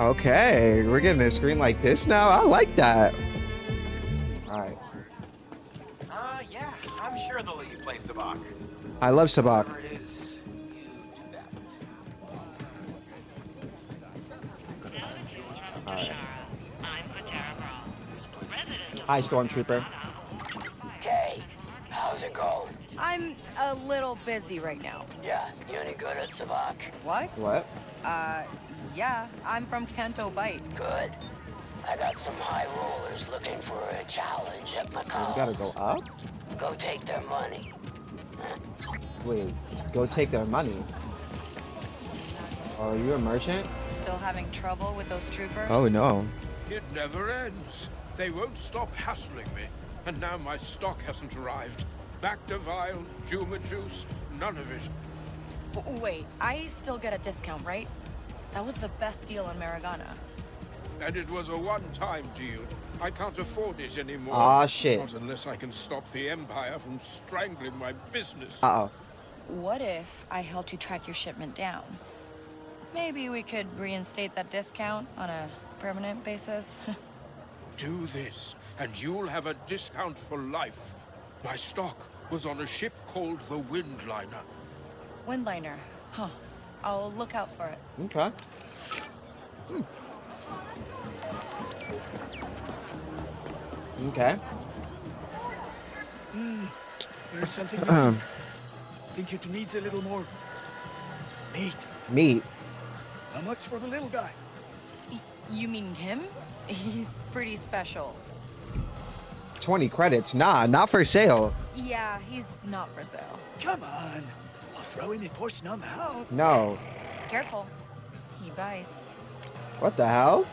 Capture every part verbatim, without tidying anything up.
Okay, we're getting a screen like this now. I like that. All right. Uh, yeah, I'm sure they'll let you play Sabacc. I love Sabacc. Right. Hi, Stormtrooper. Hey, how's it going? I'm a little busy right now. Yeah, you're any good at Sabacc? What? What? Uh, yeah, I'm from Canto Bight. Good. I got some high rollers looking for a challenge at McCall's. You gotta go up? Go take their money. Please, go take their money. Oh, are you a merchant? Still having trouble with those troopers? Oh, no. It never ends. They won't stop hassling me. And now my stock hasn't arrived. Bacta vials, Juma juice, none of it. Wait, I still get a discount, right? That was the best deal on Maragana. And it was a one-time deal. I can't afford it anymore. Ah, shit. Not unless I can stop the Empire from strangling my business. Uh-oh. What if I helped you track your shipment down? Maybe we could reinstate that discount on a permanent basis. Do this, and you'll have a discount for life. My stock was on a ship called the Windliner. Windliner? Huh. I'll look out for it. Okay. Hmm. Okay. Hmm. There's something missing. I think it needs a little more meat. Meat. How much for the little guy? Y you mean him? He's pretty special. twenty credits. Nah, not for sale. Yeah, he's not for sale. Come on. I'll throw in a portion on the house. No. Careful. He bites. What the hell?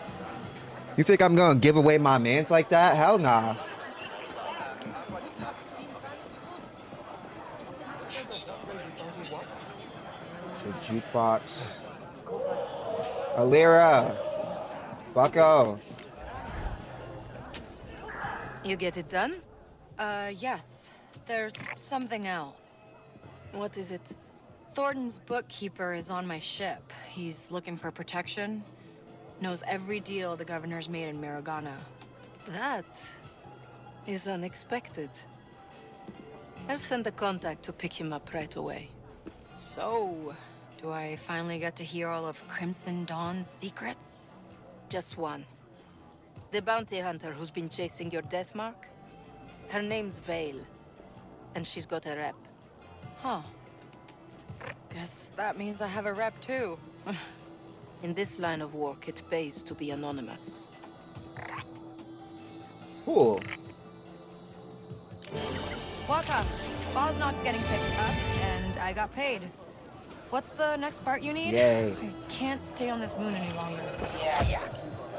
You think I'm going to give away my mans like that? Hell nah. The jukebox. Alira, Bucko. You get it done? Uh, yes. There's something else. What is it? Thornton's bookkeeper is on my ship. He's looking for protection. Knows every deal the governor's made in Mirogana. That is unexpected. I'll send a contact to pick him up right away. So, do I finally get to hear all of Crimson Dawn's secrets? Just one. The bounty hunter who's been chasing your death mark? Her name's Vail, and she's got a rep. Huh. Guess that means I have a rep too. In this line of work, it pays to be anonymous. Cool. Waka, Bosnock's getting picked up, and I got paid. What's the next part you need? Yay. I can't stay on this moon any longer. Yeah, yeah.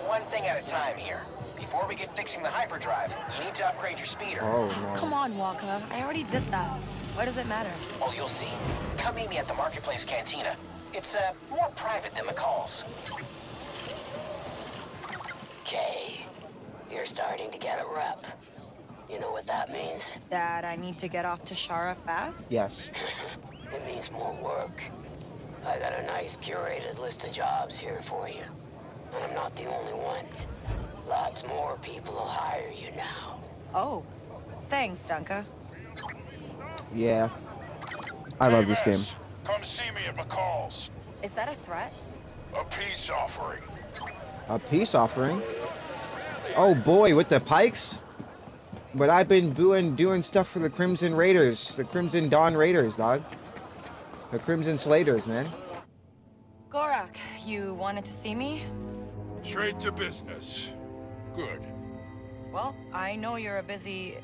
One thing at a time here. Before we get fixing the hyperdrive, you need to upgrade your speeder. Oh, no. Come on, Waka. I already did that. Why does it matter? Oh, you'll see. Come meet me at the Marketplace Cantina. It's, uh, more private than McCall's. Okay. You're starting to get a rep. You know what that means? That I need to get off to Shara fast? Yes. It means more work. I got a nice curated list of jobs here for you. And I'm not the only one. Lots more people will hire you now. Oh. Thanks, Dunka. Yeah. I love this game. Come see me at McCall's. Is that a threat? A peace offering. A peace offering? Oh boy, with the pikes? But I've been booing, doing stuff for the Crimson Raiders. The Crimson Dawn Raiders, dog. The Crimson Slaters, man. Gorak, you wanted to see me? Straight to business. Good. Well, I know you're a busy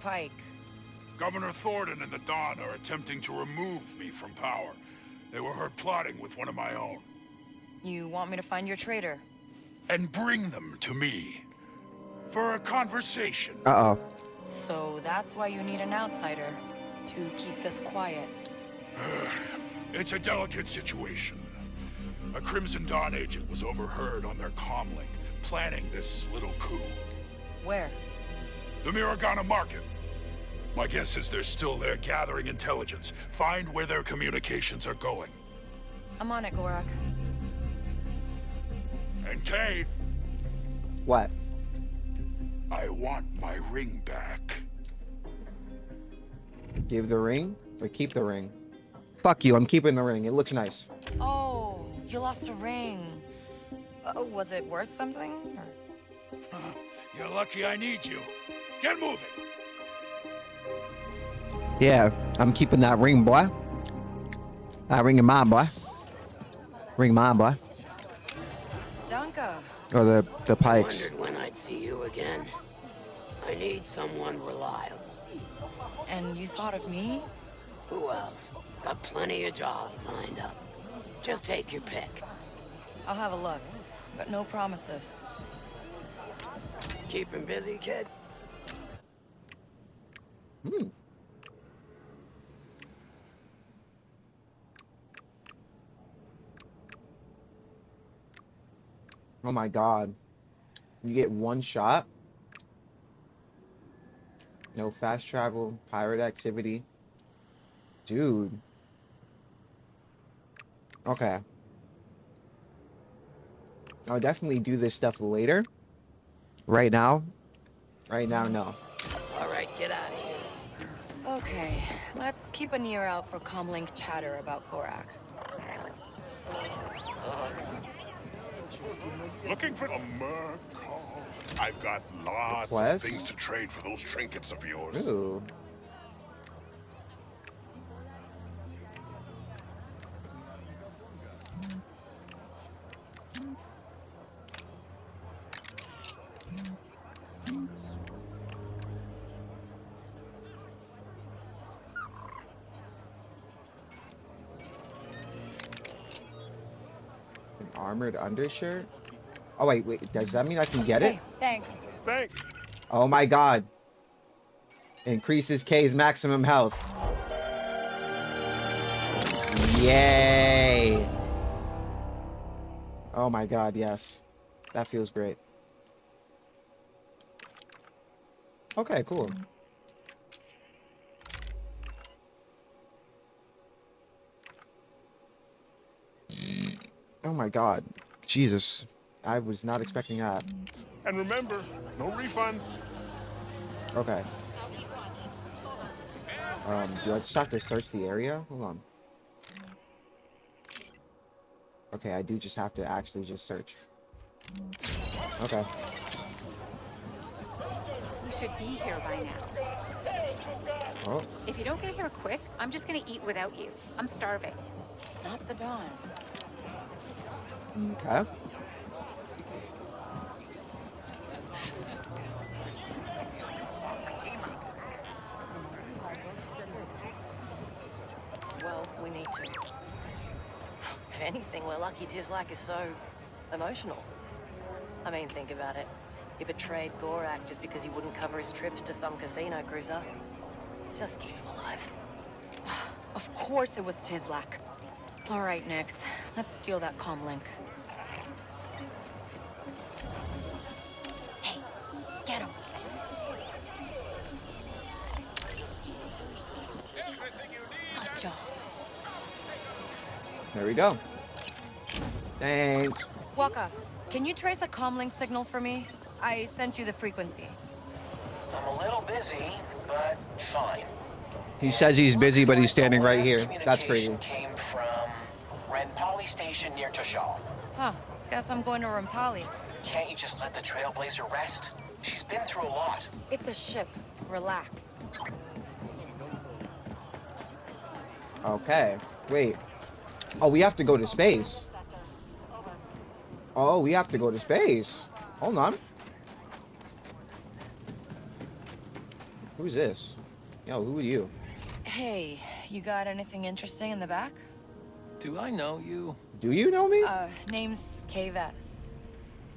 pike. Governor Thornton and the Dawn are attempting to remove me from power. They were heard plotting with one of my own. You want me to find your traitor? And bring them to me. For a conversation. Uh-oh. So that's why you need an outsider. To keep this quiet. It's a delicate situation. A Crimson Dawn agent was overheard on their comlink, planning this little coup. Where? The Mirogana Market. My guess is they're still there gathering intelligence. Find where their communications are going. I'm on it, Gorak. And Kay. What? I want my ring back. Give the ring or keep the ring? Fuck you, I'm keeping the ring. It looks nice. Oh, you lost a ring. Uh, was it worth something? Or... Uh, you're lucky I need you. Get moving. Yeah, I'm keeping that ring, boy. That ring in mine, boy. Ring mine, boy. Danka. Or the, the pikes. I wondered when I'd see you again. I need someone reliable. And you thought of me? Who else? Got plenty of jobs lined up. Just take your pick. I'll have a look, but no promises. Keep him busy, kid. Hmm. Oh my god. You get one shot? No fast travel, pirate activity. Dude. Okay. I'll definitely do this stuff later. Right now? Right now, no. Alright, get out of here. Okay, let's keep an ear out for comlink chatter about Gorak. Looking for a merc? I've got lots of things to trade for those trinkets of yours. Ooh. An armored undershirt? Oh wait, wait, does that mean I can get it? Hey, thanks. Thanks. Oh my god. Increases K's maximum health. Yay. Oh my god, yes. That feels great. Okay, cool. Oh my god. Jesus. I was not expecting that. And remember, no refunds. Okay. Um, do I just have to search the area? Hold on. Okay, I do just have to actually just search. Okay. You should be here by now. Oh. If you don't get here quick, I'm just gonna eat without you. I'm starving. Not the dawn. Okay. If anything, we're lucky Tislek is so emotional. I mean, think about it. He betrayed Gorak just because he wouldn't cover his trips to some casino cruiser. Just keep him alive. Of course it was Tislek. All right, Nix. Let's steal that comlink. Hey, get him. Good job. There we go. Thanks. Waka, can you trace a comlink signal for me? I sent you the frequency. I'm a little busy, but fine. He says he's busy, but he's standing right here. That's pretty. Came from Rampali Station near Toshal. Huh. Guess I'm going to Rampali. Can't you just let the Trailblazer rest? She's been through a lot. It's a ship. Relax. Okay. Wait. Oh, we have to go to space. Oh, we have to go to space. Hold on. Who's this? Yo, who are you? Hey, you got anything interesting in the back? Do I know you? Do you know me? Uh, name's K V S.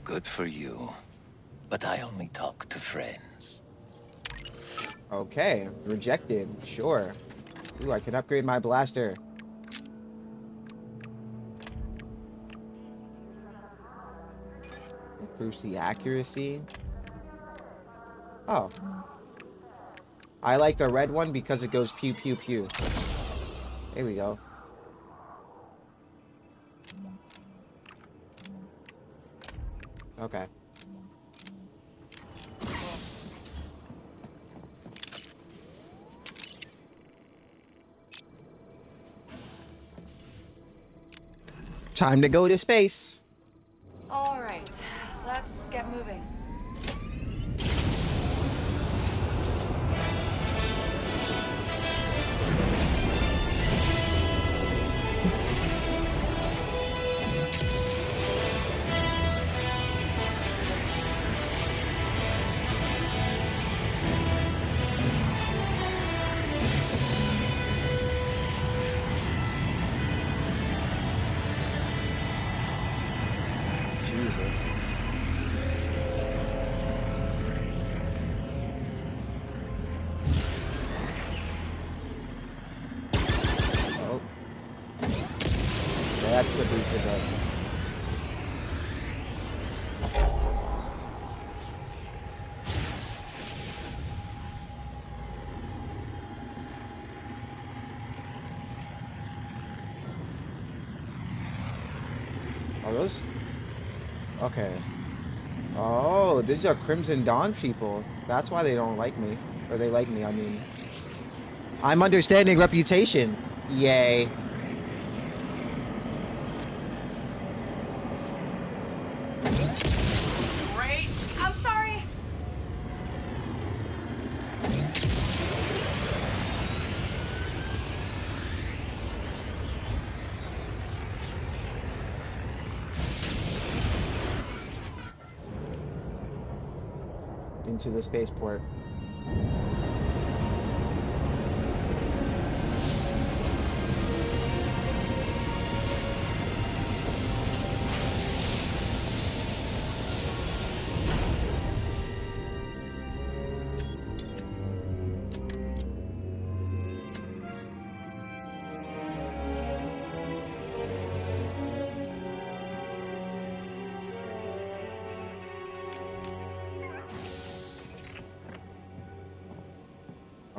Good for you. But I only talk to friends. Okay, rejected. Sure. Ooh, I could upgrade my blaster. Improves the accuracy. Oh. I like the red one because it goes pew pew pew. There we go. Okay. Time to go to space. All right, let's get moving. Okay. Oh, these are Crimson Dawn people. That's why they don't like me. Or they like me, I mean. I'm understanding reputation. Yay. Great. I'm sorry. To the spaceport.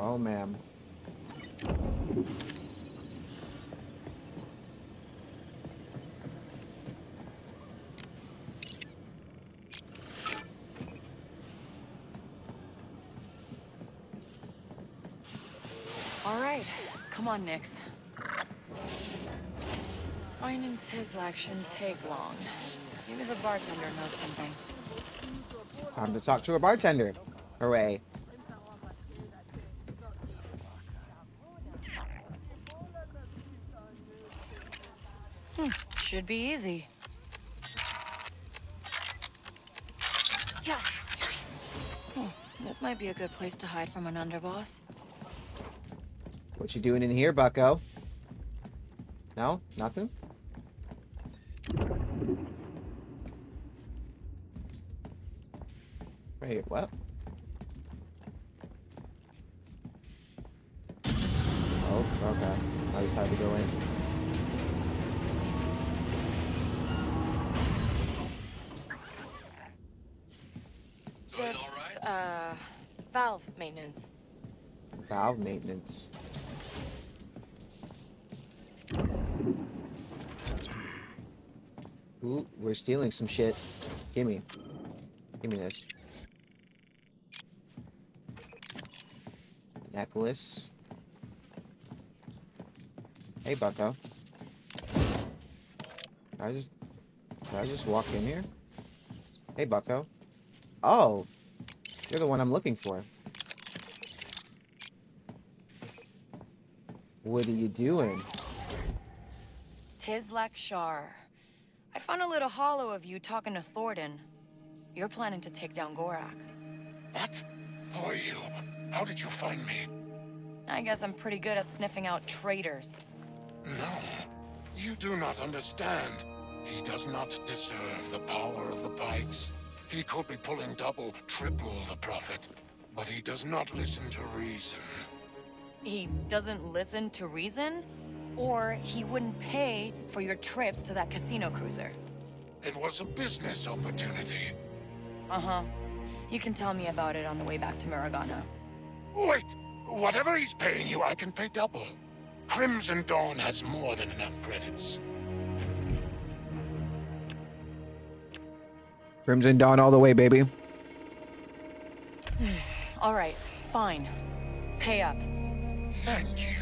Oh, ma'am. All right. Come on, Nyx. Finding Tislek shouldn't take long. Maybe the bartender knows something. Time to talk to a bartender. Hooray. Should be easy. Yeah. Hmm. This might be a good place to hide from an underboss. What you doing in here, bucko? No? Nothing? Wait, what? Oh, okay. I just had to go in. Uh, valve maintenance. Valve maintenance. Ooh, we're stealing some shit. Gimme. Gimme this. Necklace. Hey, bucko. Did I just... Did I just walk in here? Hey, bucko. Oh! You're the one I'm looking for. What are you doing? Tislek Shar. I found a little hollow of you talking to Thornton. You're planning to take down Gorak. What? Who are you? How did you find me? I guess I'm pretty good at sniffing out traitors. No. You do not understand. He does not deserve the power of the Pikes. He could be pulling double, triple the profit, but he does not listen to reason. He doesn't listen to reason? Or he wouldn't pay for your trips to that casino cruiser. It was a business opportunity. Uh-huh. You can tell me about it on the way back to Maragana. Wait! Whatever he's paying you, I can pay double. Crimson Dawn has more than enough credits. Crimson Dawn all the way, baby. All right, fine. Pay up. Thank you.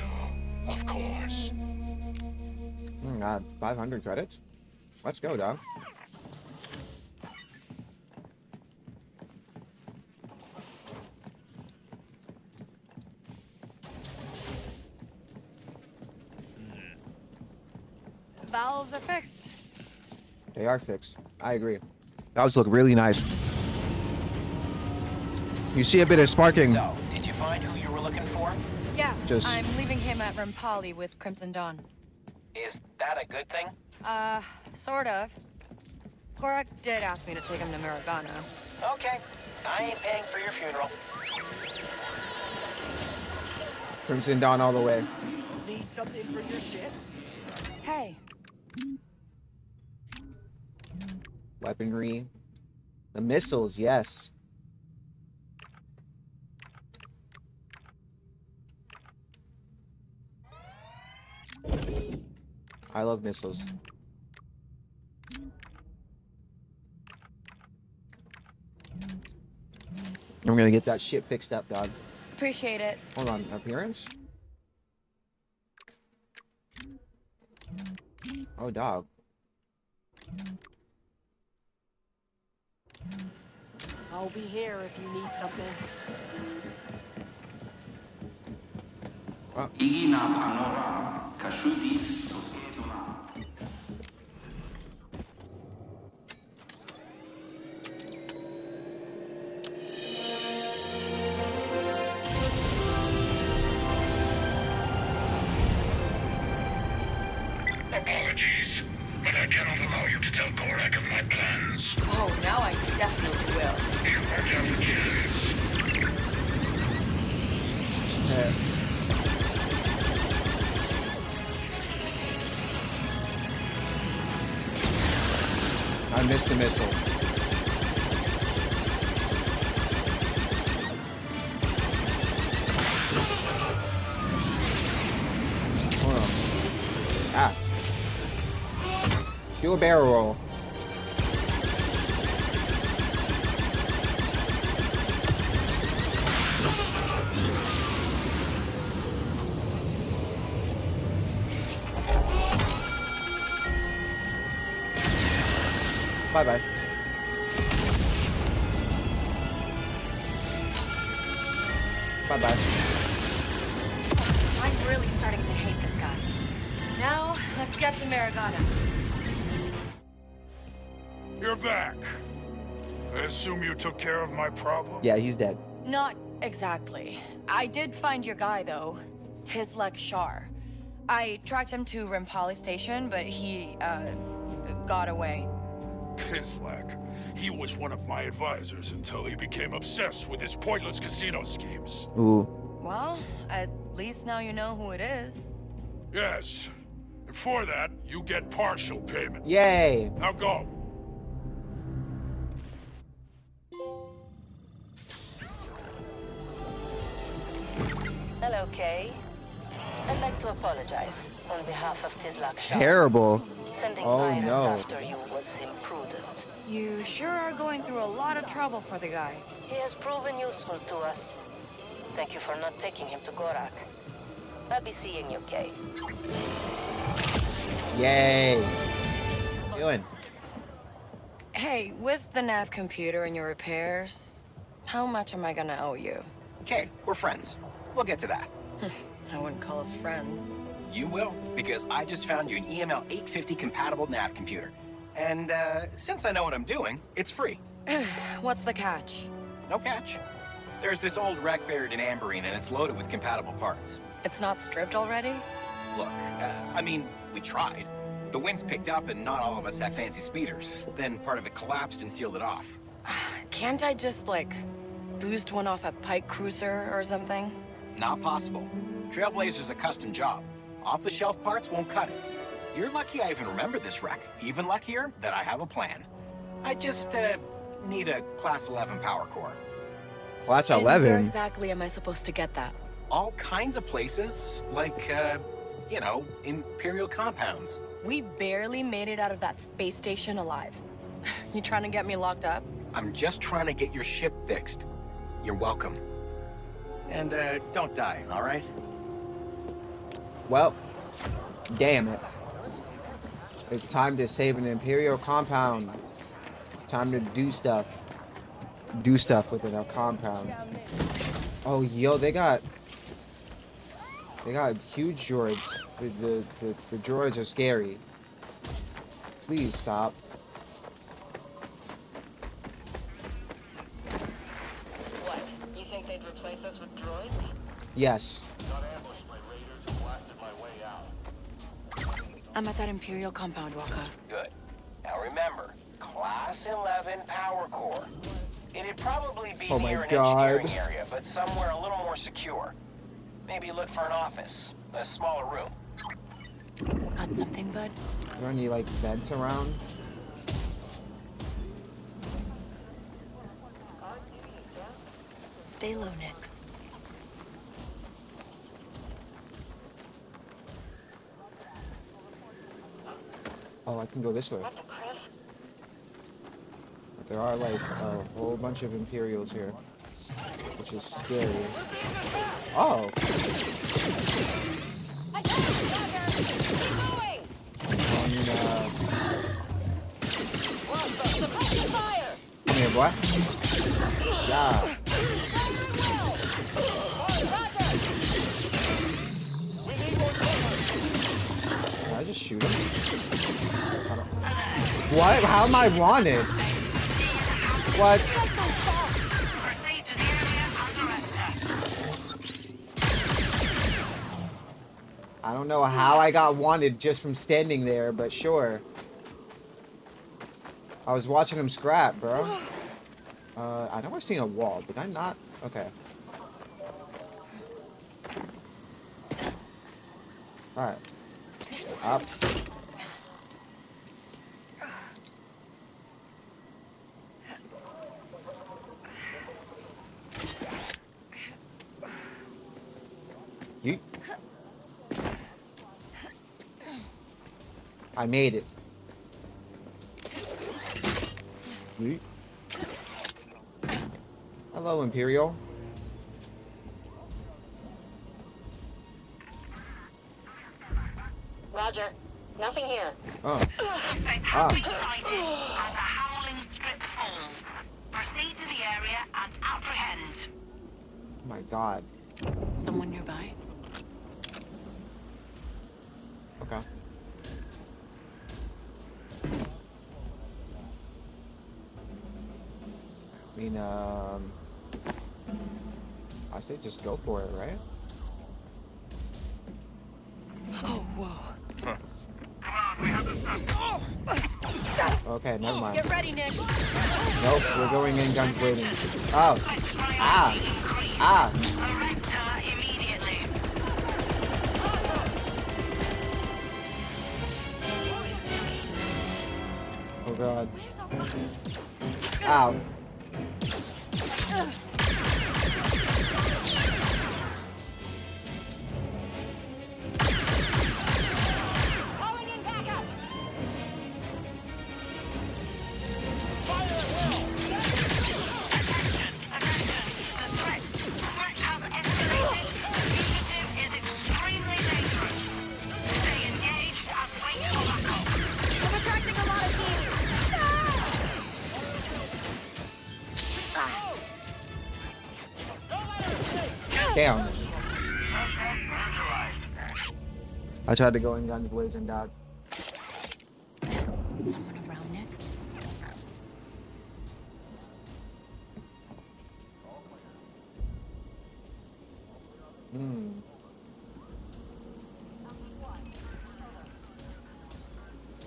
Of course. Oh my God, five hundred credits? Let's go, dog. Valves are fixed. They are fixed. I agree. Valves look really nice. You see a bit of sparking. So, did you find who you were looking for? Yeah, Just... I'm leaving him at Rampali with Crimson Dawn. Is that a good thing? Uh, sort of. Gorak did ask me to take him to Mirogana. Okay, I ain't paying for your funeral. Crimson Dawn all the way. Need something for your ship? Hey. Weaponry. The missiles, yes. I love missiles. I'm gonna get that shit fixed up, dog. Appreciate it. Hold on, appearance? Oh, dog. I'll be here if you need something. Igina Panoa, Kashuti. Do a barrel roll. Bye bye. Bye bye. I'm really starting to hate this guy. Now, let's get to Maragana. You're back. I assume you took care of my problem? Yeah, he's dead. Not exactly. I did find your guy, though. Tislek Shar. I tracked him to Rampali Station, but he, uh, got away. Tislek. He was one of my advisors until he became obsessed with his pointless casino schemes. Ooh. Well, at least now you know who it is. Yes. And for that, you get partial payment. Yay. Now go. Hello, Kay. I'd like to apologize on behalf of Tislek. Terrible. Sending oh, irons no. after you was imprudent. You sure are going through a lot of trouble for the guy. He has proven useful to us. Thank you for not taking him to Gorak. I'll be seeing you, Kay. Yay. How you doing? Hey, with the nav computer and your repairs, how much am I gonna owe you? Kay, we're friends. We'll get to that. I wouldn't call us friends. You will, because I just found you an E M L eight fifty compatible nav computer. And uh, since I know what I'm doing, it's free. What's the catch? No catch. There's this old wreck buried in Amberine, and it's loaded with compatible parts. It's not stripped already? Look, uh, I mean, we tried. The winds picked up, and not all of us have fancy speeders. Then part of it collapsed and sealed it off. Can't I just, like, boost one off a pike cruiser or something? Not possible. Trailblazer's a custom job. Off-the-shelf parts won't cut it. You're lucky I even remember this wreck. Even luckier that I have a plan. I just, uh, need a class eleven power core. Class eleven? Where exactly am I supposed to get that? All kinds of places, like, uh, you know, Imperial compounds. We barely made it out of that space station alive. You trying to get me locked up? I'm just trying to get your ship fixed. You're welcome. And uh, don't die, all right? Well, damn it. It's time to save an Imperial compound. Time to do stuff. Do stuff within our compound. Oh, yo, they got... They got huge droids. The, the, the, the droids are scary. Please stop. What? You think they'd replace us with droids? Yes. I'm at that Imperial compound, Waka. Good. Now remember, Class eleven Power Core. It'd probably be oh near an God. engineering area, but somewhere a little more secure. Maybe look for an office, a smaller room. Got something, bud? Are there any, like, vents around? Stay low, Nix. Oh, I can go this way. But there are like a whole bunch of Imperials here, which is scary. Oh! Come here, boy. Yeah. Can I just shoot him? What? How am I wanted? What? I don't know how I got wanted just from standing there, but sure. I was watching him scrap, bro. Uh, I know I've seen a wall. Did I not? Okay. Alright. Up. I made it. Yeet. Hello, Imperial. Roger. Nothing here. Oh. Suspect has been sighted as the Howling Strip falls. Proceed to the area and apprehend. Oh my God. Someone nearby? Okay. I mean, um, I say just go for it, right? Oh, whoa. Huh. Come on, we have to stop. Okay, never mind. Get ready, Nick. Nope, we're going in guns blazing. Oh. Ah. Ah. Arrest her immediately. Oh, God. Ow. Down. I tried to go in guns blazing, dog. Someone around next? Hmm.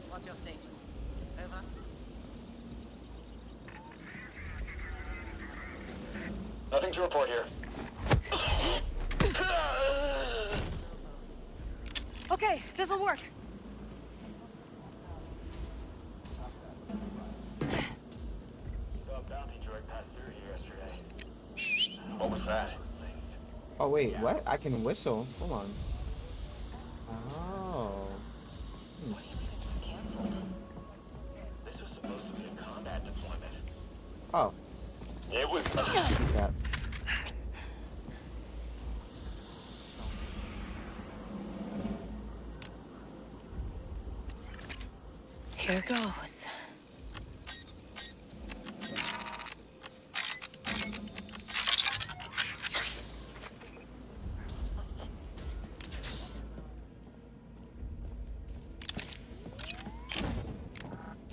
What's your status? Over. Nothing to report here. Okay, this'll work. What was that? Oh wait, what? I can whistle. Hold on. Oh. Hmm. This was supposed to be a con. Oh. It was that. Here goes.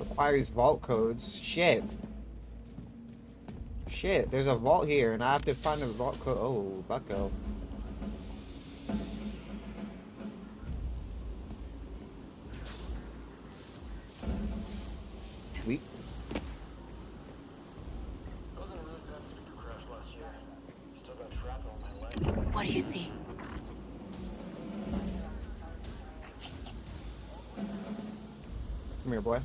Requires vault codes. Shit. Shit, there's a vault here, and I have to find a vault code. Oh, bucko. Sweet. What do you see? Come here, boy.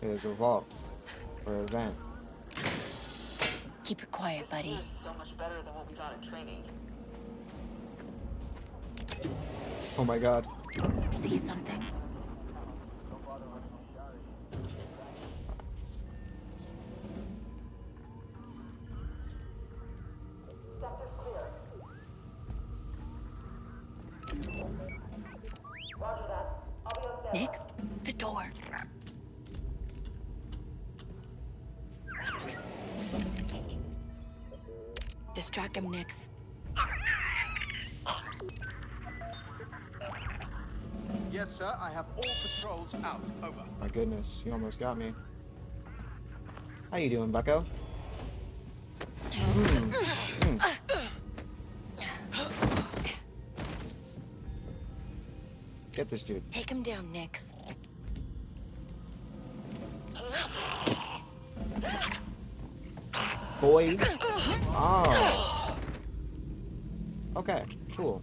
There's a vault or a vent. Keep it quiet, buddy. So much better than what we got in training. Oh my god. See something. Next, the door. Distract him, Nix. Yes, sir. I have all patrols out. Over. My goodness, you almost got me. How you doing, bucko? Mm. Mm. Get this dude. Take him down, Nix. Boy. Oh. Okay, cool.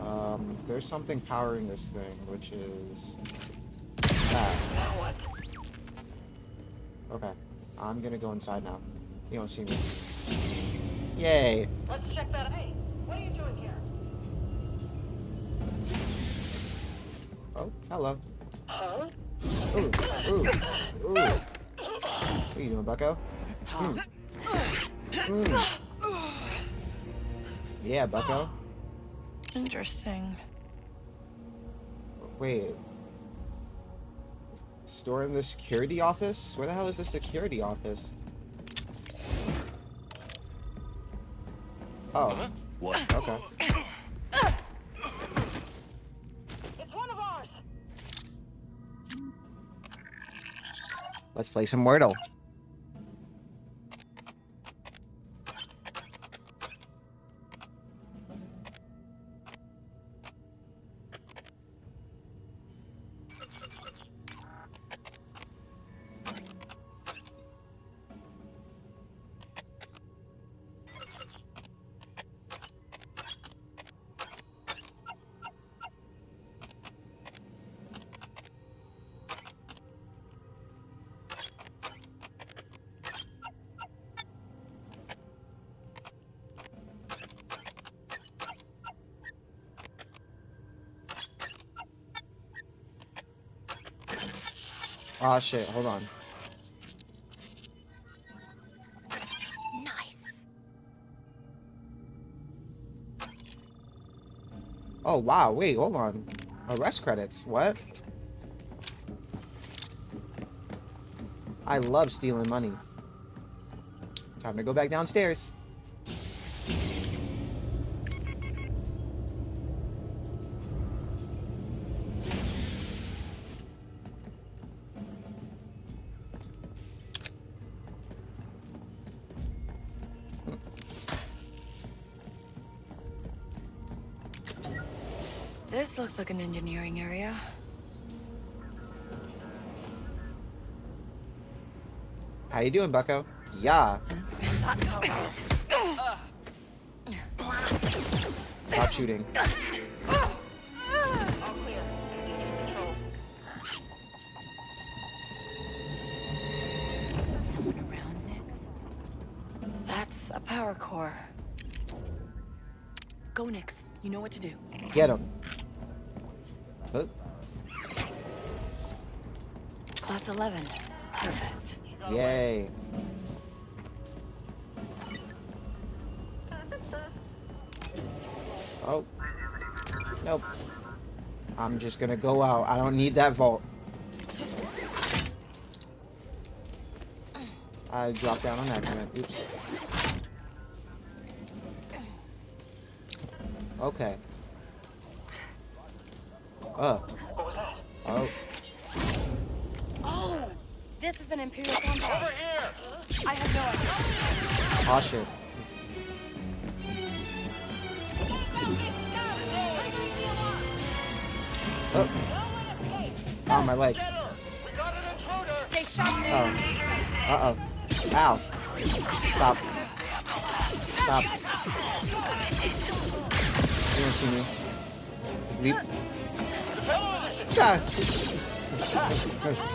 Um, there's something powering this thing, which is that. Okay, I'm gonna go inside now. You don't see me. Yay. Let's check that out. Hey, what are you doing here? Oh, hello. Huh? Ooh, ooh, ooh. What are you doing, bucko? Mm. Mm. Yeah, bucko. Interesting. Wait. Store in the security office? Where the hell is the security office? Oh. Huh? What? Okay. Let's play some Wordle. Ah, oh, shit, hold on. Nice. Oh, wow, wait, hold on. Arrest credits, what? I love stealing money. Time to go back downstairs. Like an engineering area. How you doing, bucko? Yeah. Stop shooting. Someone around Nix. That's a power core. Go, Nix. You know what to do. Get him. Oh. Plus eleven. Perfect. Yay. Oh. Nope. I'm just gonna go out. I don't need that vault. I dropped down on that one. Oops. Okay. Oh. What was that? Oh. Oh. This is an Imperial contract. Over here. I have no idea. Oh shit. Oh. Oh, my legs. They shot me. Oh. Uh oh. Ow. Stop. Stop. You don't see me. Leap. Ah.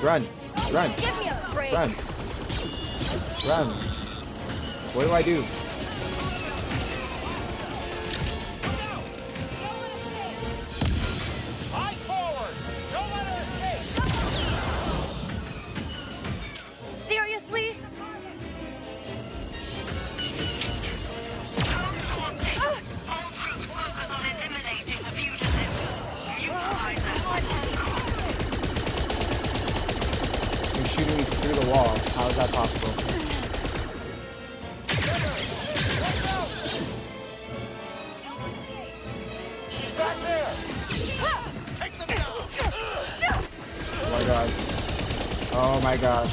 Run. Run. Run. Run. What do I do? How is that possible? She's back there. Take them down. Oh my god. Oh my god.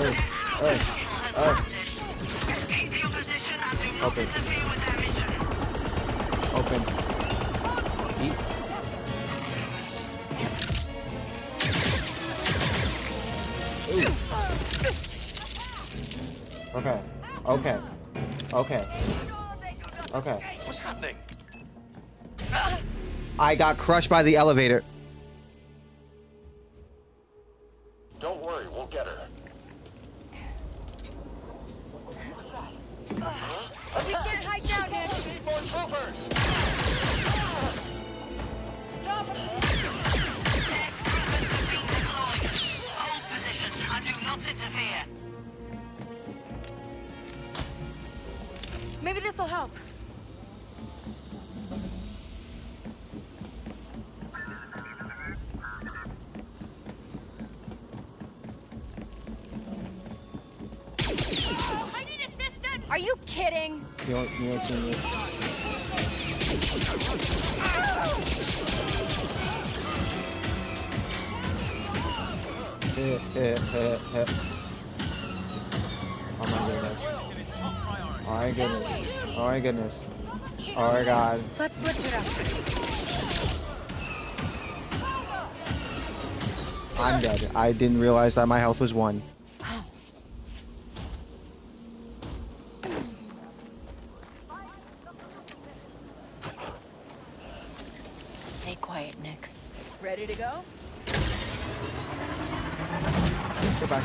Earth. Earth. Earth. Open. Open. Eat. Okay. Okay. Okay. Okay. What's happening? I got crushed by the elevator. Don't worry, we'll get her. What was that? Huh? We can't hide down here. We need more troopers. Stop it! Hold positions. I do not interfere. Maybe this will help. I need assistance. Are you kidding? You're, you're kidding me. Oh my goodness. Oh my goodness. Oh my goodness. Oh my god. Let's switch it up. I'm dead. I didn't realize that my health was one. Stay quiet, Nyx. Ready to go? Goodbye.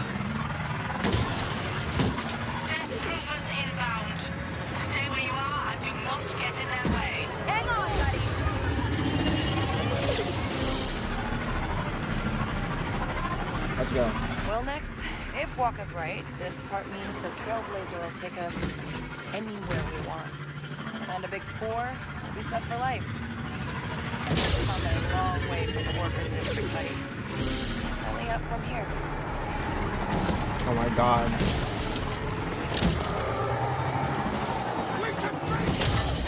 Let's go. Well, Nyx, if Waka's right, this part means the Trailblazer will take us anywhere we want. Land a big score, we set for life. We've come a long way from the workers' district, buddy. It's only up from here. Oh my god.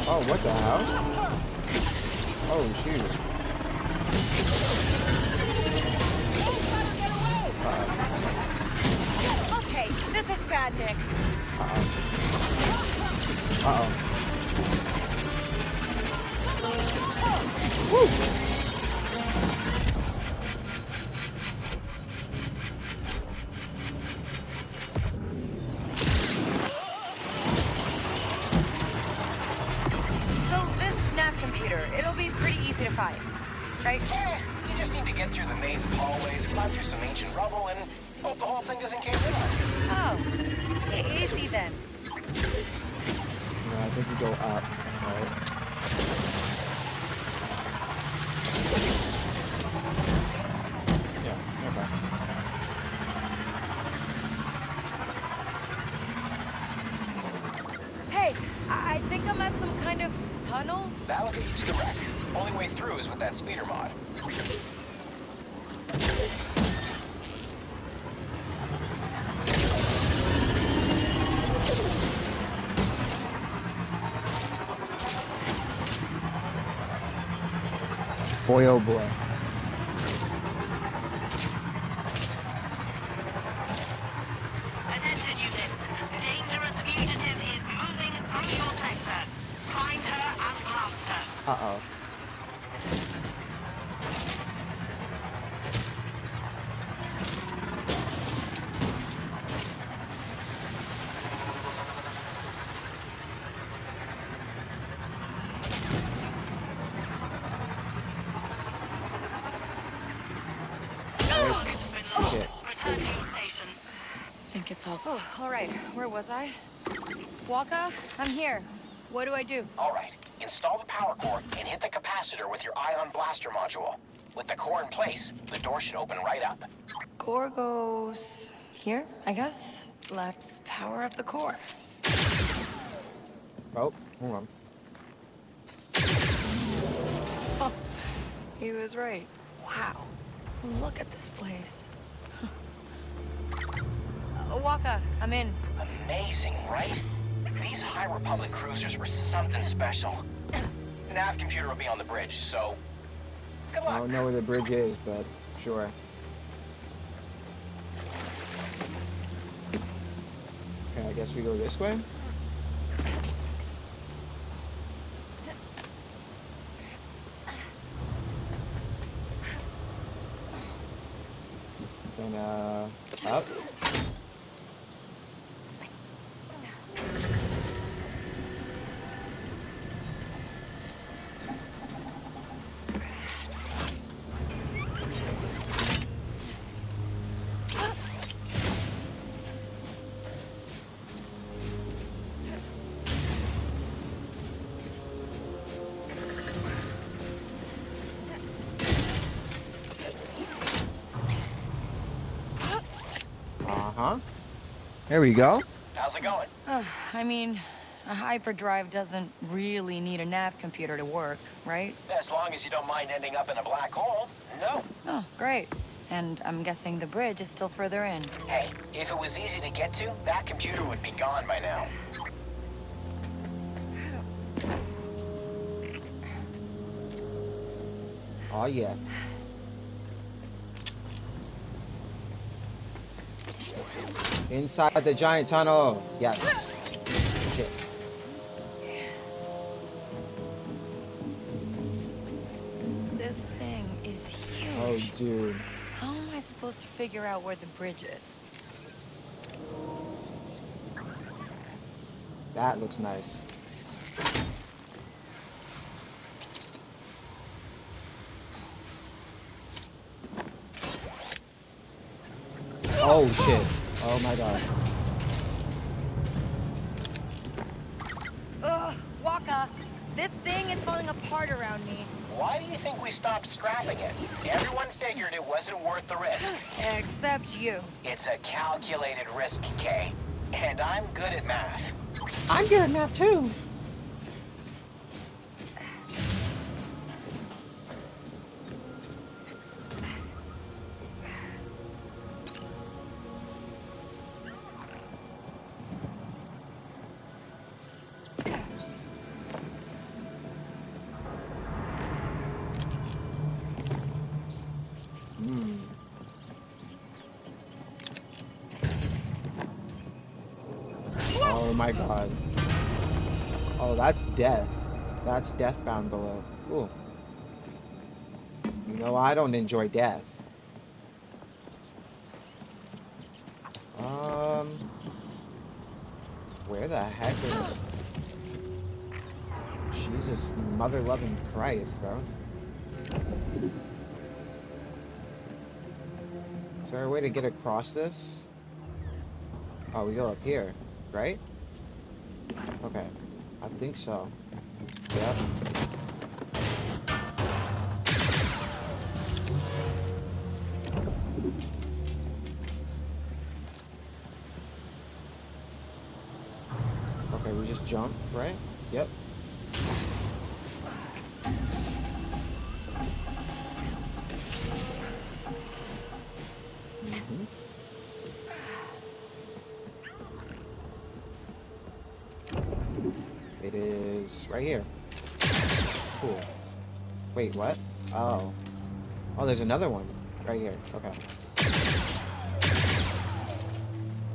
Oh, what the hell? Oh, shoot. This is bad, Nyx. Uh-oh. Uh-oh. Woo! So this snap computer, it'll be pretty easy to find, right? Yeah, you just need to get through the maze of hallways, climb through some ancient rubble, and hope the whole thing doesn't cave in. Oh, easy then. No, I think we go up. Right. Yeah, never mind. kind of tunnel? That'll get you to the wreck. Only way through is with that speeder mod. Boy, oh boy. Uh-oh. Oh, shit. Return to your station. I think it's all... Oh, all right. Where was I? Waka, I'm here. What do I do? All right. Install the power core and hit the capacitor with your ion blaster module. With the core in place, the door should open right up. Core goes here, I guess. Let's power up the core. Oh, hold on. Oh, he was right. Wow. Look at this place. uh, Waka, I'm in. Amazing, right? These High Republic cruisers were something special. The nav computer will be on the bridge, so good luck. I don't know where the bridge is, but sure. Okay, I guess we go this way. And uh, up. There we go. How's it going? Uh, I mean, a hyperdrive doesn't really need a nav computer to work, right? As long as you don't mind ending up in a black hole, no. Oh, great. And I'm guessing the bridge is still further in. Hey, if it was easy to get to, that computer would be gone by now. Oh, yeah. Inside the giant tunnel. Yes. Shit. This thing is huge. Oh, dude. How am I supposed to figure out where the bridge is? That looks nice. Oh, shit. Oh my god. Ugh, Waka, this thing is falling apart around me. Why do you think we stopped scrapping it? Everyone figured it wasn't worth the risk. Except you. It's a calculated risk, Kay. And I'm good at math. I'm good at math too. That's death. That's death bound below. Ooh. You know, I don't enjoy death. Um. Where the heck is it? Jesus, mother loving Christ, bro. Is there a way to get across this? Oh, we go up here, right? Okay. I think so. Yep. Okay, we just jump, right? Yep. It's right here. Cool. Wait, what? Oh. Oh, there's another one. Right here. Okay.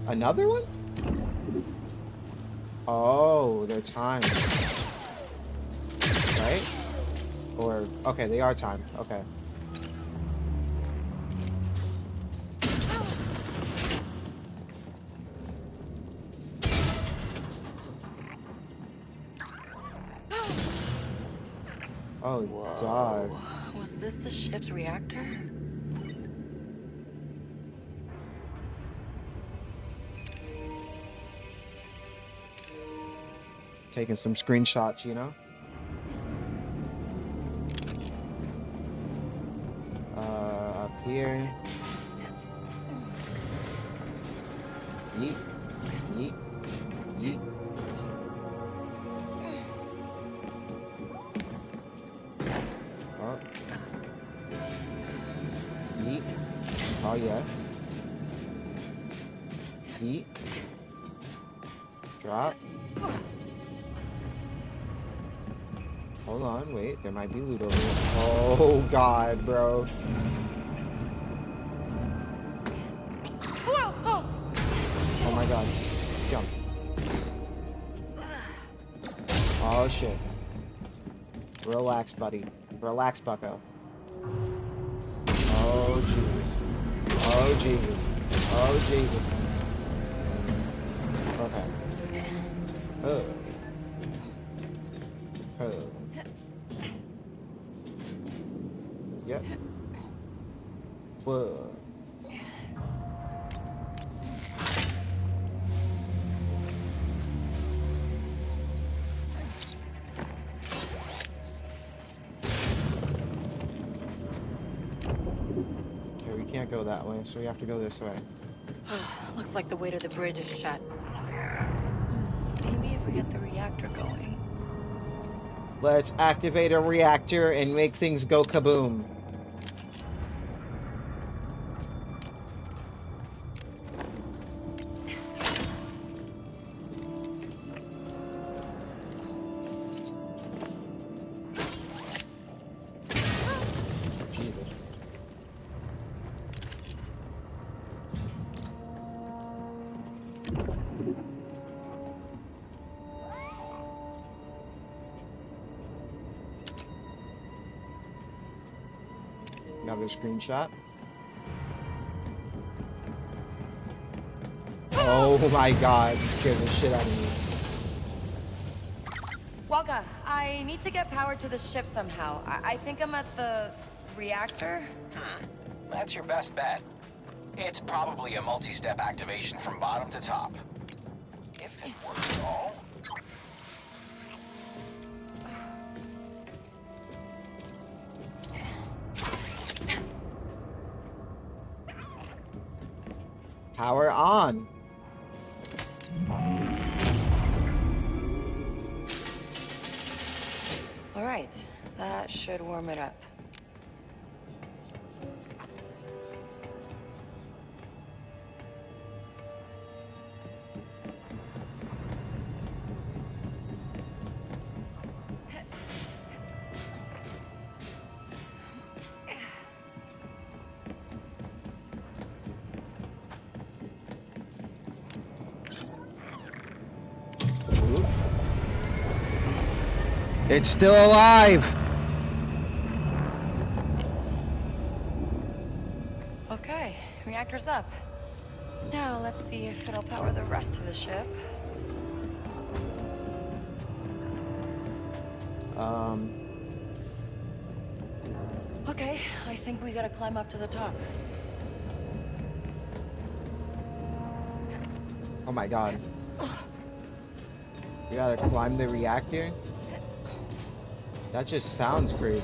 Another one? Oh, they're timed. Right? Or, okay, they are timed. Okay. Oh, God. Was this the ship's reactor? Taking some screenshots, you know? Uh, up here. Yeet. Yeet. Yeet. Oh. Yeet. Oh, yeah. Yeet. Drop. Hold on, wait, there might be loot over here. Oh God, bro. Oh my God, jump. Oh shit. Relax, buddy. Relax, bucko. Oh Jesus. Oh Jesus. Oh Jesus. Okay. Oh. Oh. Yep. Whoa. Okay, we can't go that way, so we have to go this way. Looks like the weight of the bridge is shut. Maybe if we get the reactor going. Let's activate a reactor and make things go kaboom. Screenshot. Oh my God, it scares the shit out of me. Waka, I need to get power to the ship somehow. I, I think I'm at the reactor. Hmm. That's your best bet. It's probably a multi-step activation from bottom to top. If it works at all. Power on. All right, that should warm it up. It's still alive! Okay, reactor's up. Now let's see if it'll power the rest of the ship. Um... Okay, I think we gotta climb up to the top. Oh my God. We gotta climb the reactor? That just sounds crazy.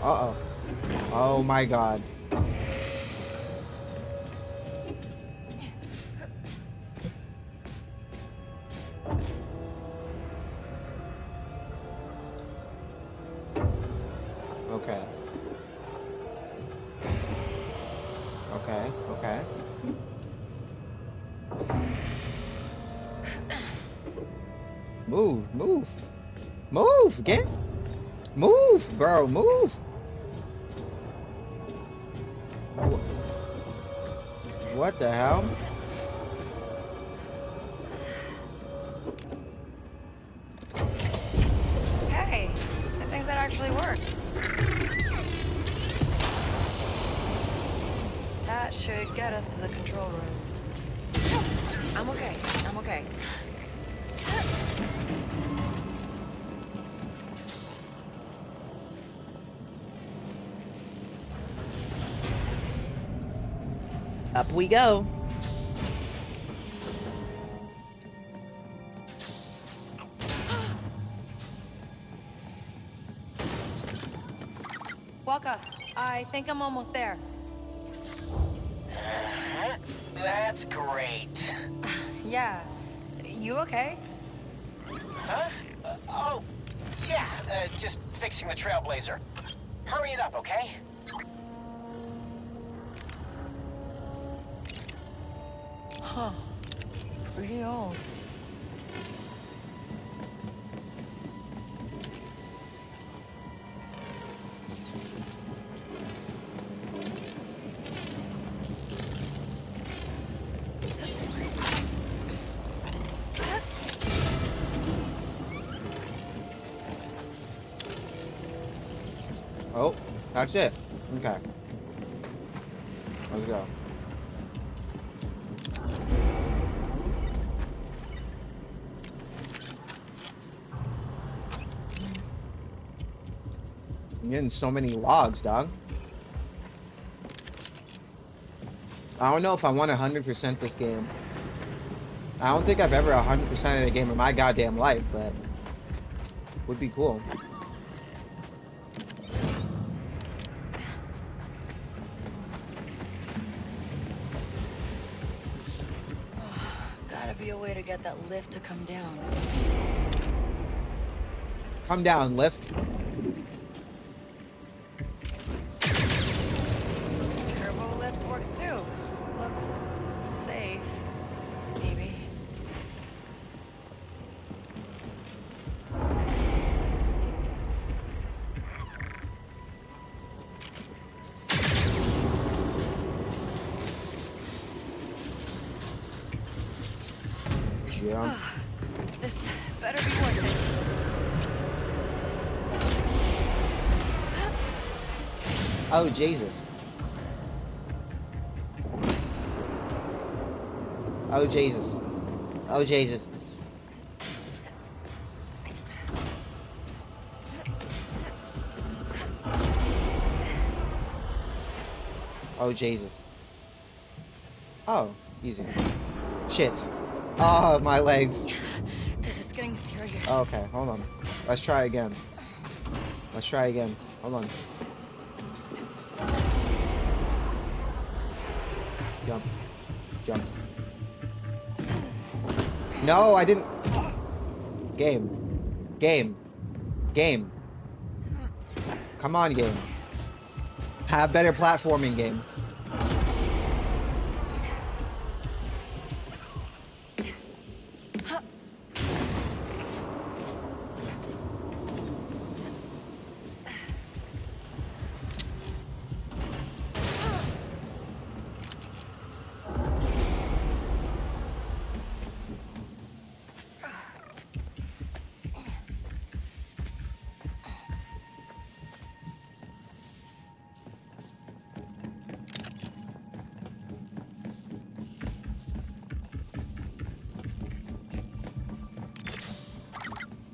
Uh-oh. Oh my God. Okay. Okay, okay. Move, move. Move, get. Move, bro, move. What the hell? Hey, I think that actually worked. That should get us to the control room. I'm okay, I'm okay. Up we go. Waka, I think I'm almost there. Uh, that's great. Yeah. You okay? Huh? Uh, oh, yeah. Uh, just fixing the Trailblazer. Hurry it up, okay? Huh. Pretty old. Oh, that's it. Okay. Let's go. I'm getting so many logs, dog. I don't know if I want one hundred percent this game. I don't think I've ever one hundred percent of a game in my goddamn life, but it would be cool. Gotta be a way to get that lift to come down. Come down, lift. Oh, Jesus. Oh, Jesus. Oh, Jesus. Oh, Jesus. Oh, easy. Shits. Oh, my legs. This is getting serious. Okay, hold on. Let's try again. Let's try again. Hold on. Jump. Jump. No, I didn't. Game. Game. Game. Come on, game. Have better platforming, game.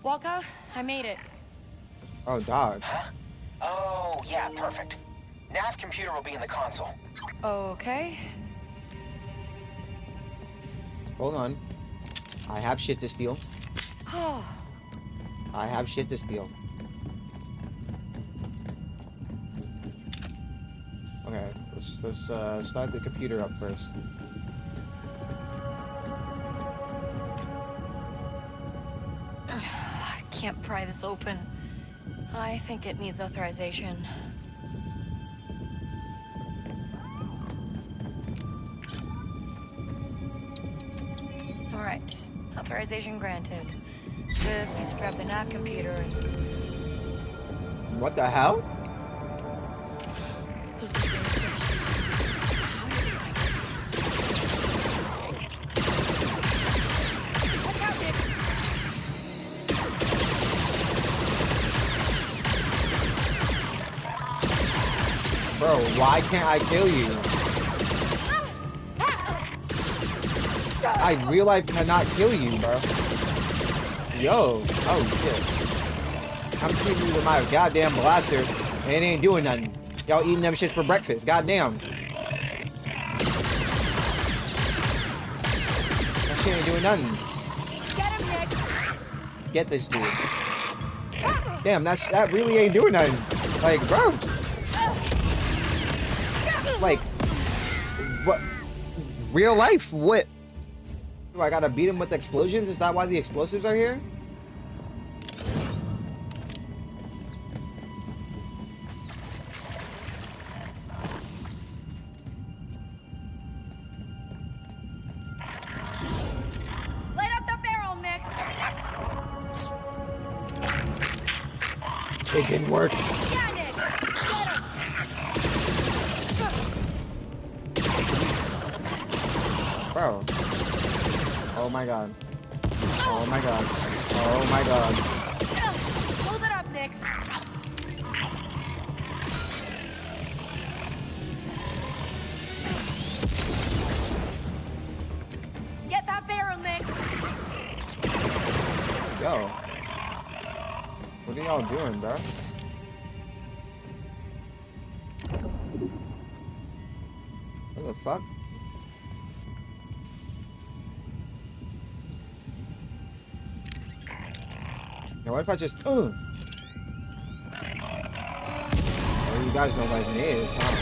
Waka, I made it. Oh, dog. Huh? Oh, yeah, perfect. Nav computer will be in the console. Okay. Hold on. I have shit to steal. Oh. I have shit to steal. Okay, let's let's uh, start the computer up first. Can't pry this open. I think it needs authorization. All right, authorization granted. exists. He's grabbing that computer. What the hell? Bro, why can't I kill you? I real life cannot kill you, bro. Yo, oh shit. I'm shooting you with my goddamn blaster and it ain't doing nothing. Y'all eating them shits for breakfast, goddamn. That shit ain't doing nothing. Get him, Nick. Get this dude. Damn, that's, that really ain't doing nothing. Like, bro. Like, what? Real life? What? Do I gotta beat him with explosions? Is that why the explosives are here? Light up the barrel, Nick. It didn't work. Bro. Oh my god. Oh my god. Oh my god. Hold it up, Nix. Get that barrel, Nix. Yo. What are y'all doing, bro? What the fuck? What if I just... Uh. Well, you guys know what it is, huh?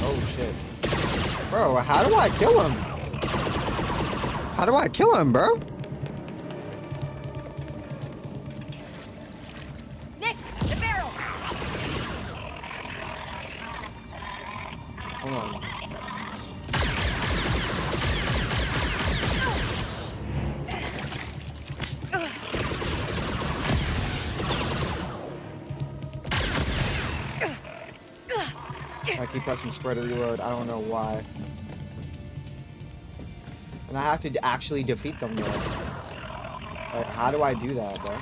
Oh, shit. Bro, how do I kill him? How do I kill him, bro? Pressing spread or reload. I don't know why. And I have to actually defeat them though. Like, how do I do that, bro?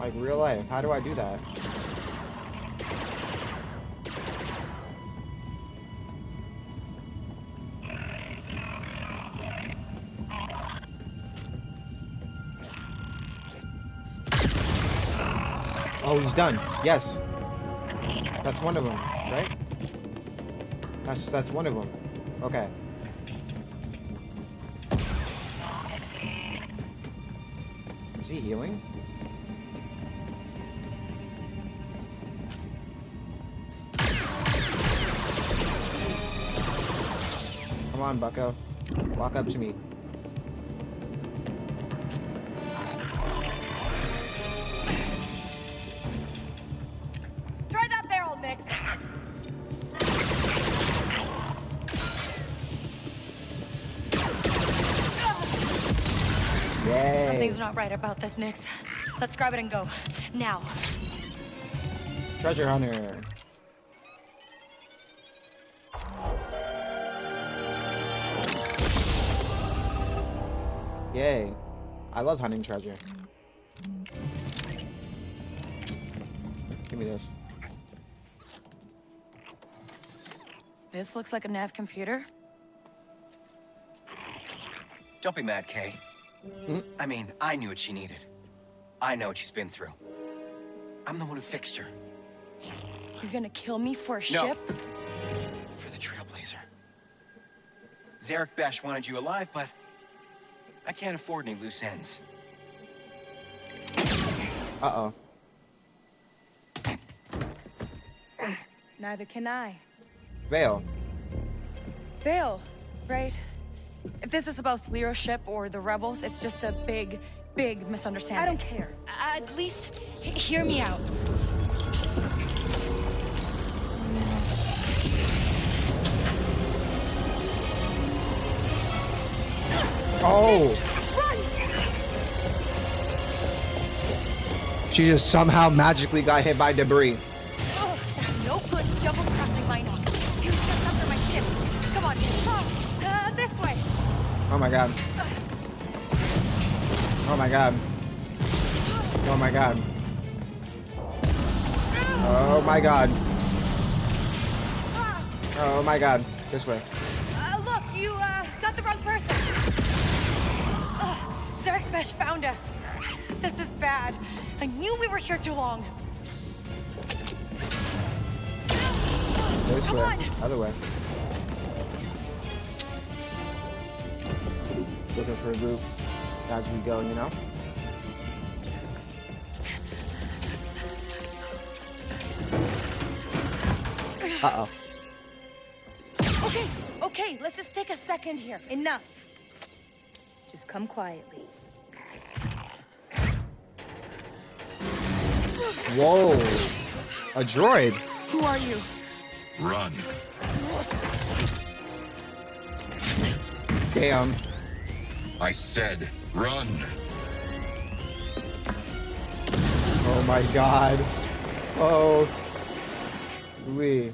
Like, real life. How do I do that? Oh, he's done. Yes. That's one of them, right? That's just, that's one of them. Okay. Is he healing? Come on, bucko. Walk up to me. Not right about this, Nix. Let's grab it and go now. Treasure hunter. Yay! I love hunting treasure. Give me this. This looks like a nav computer. Don't be mad, Kay. Mm-hmm. I mean, I knew what she needed. I know what she's been through. I'm the one who fixed her. You're gonna kill me for a no. ship? For the Trailblazer. Zerek Besh wanted you alive, but I can't afford any loose ends. Uh-oh. Neither can I. Vail. Vail, right? If this is about leadership or the rebels, it's just a big, big misunderstanding. I don't care. At least hear me out. Oh! Run. She just somehow magically got hit by debris. Oh, that's no good double-crossing my knock. He was just under my ship. Come on, oh, uh, this way. Oh my god. Oh my god. Oh my god. Oh my god. Oh my god. This way. Uh, look, you uh, got the wrong person. Zerek Besh found us. This is bad. I knew we were here too long. This Come way. On. Other way. Looking for a group as we go, you know? Uh-oh. Okay, okay, let's just take a second here. Enough. Just come quietly. Whoa. A droid. Who are you? Run. Damn. I said run. Oh my god. Oh. Lee.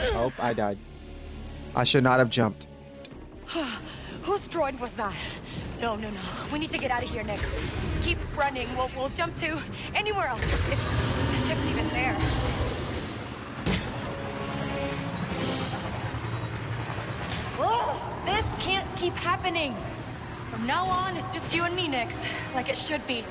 Oh, I died. I should not have jumped. Whose droid was that? No, no, no. We need to get out of here next. Keep running. We'll, we'll jump to anywhere else. If the ship's even there. Whoa! This can't keep happening. From now on, it's just you and me, Nix. Like it should be.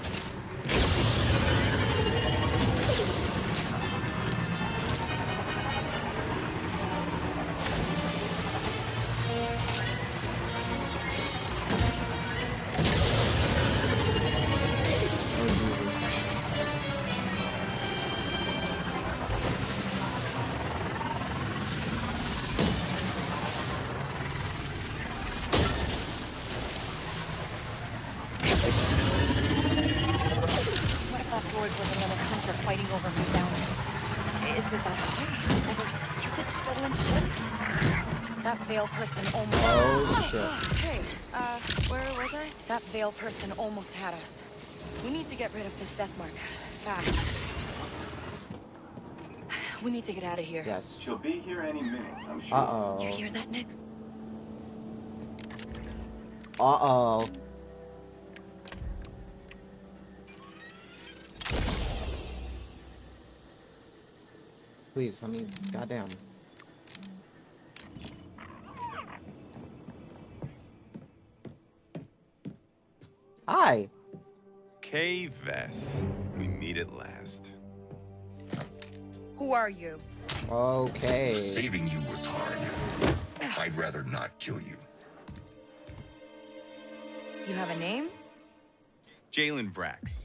Vail person almost had us. We need to get rid of this death mark fast. We need to get out of here. Yes. She'll be here any minute, I'm sure. Uh-oh. You hear that, Nix? Uh-oh. Please, let me goddamn. Hi. K-Vess. We meet at last. Who are you? Okay. Saving you was hard. I'd rather not kill you. You have a name? Jaylen Vrax.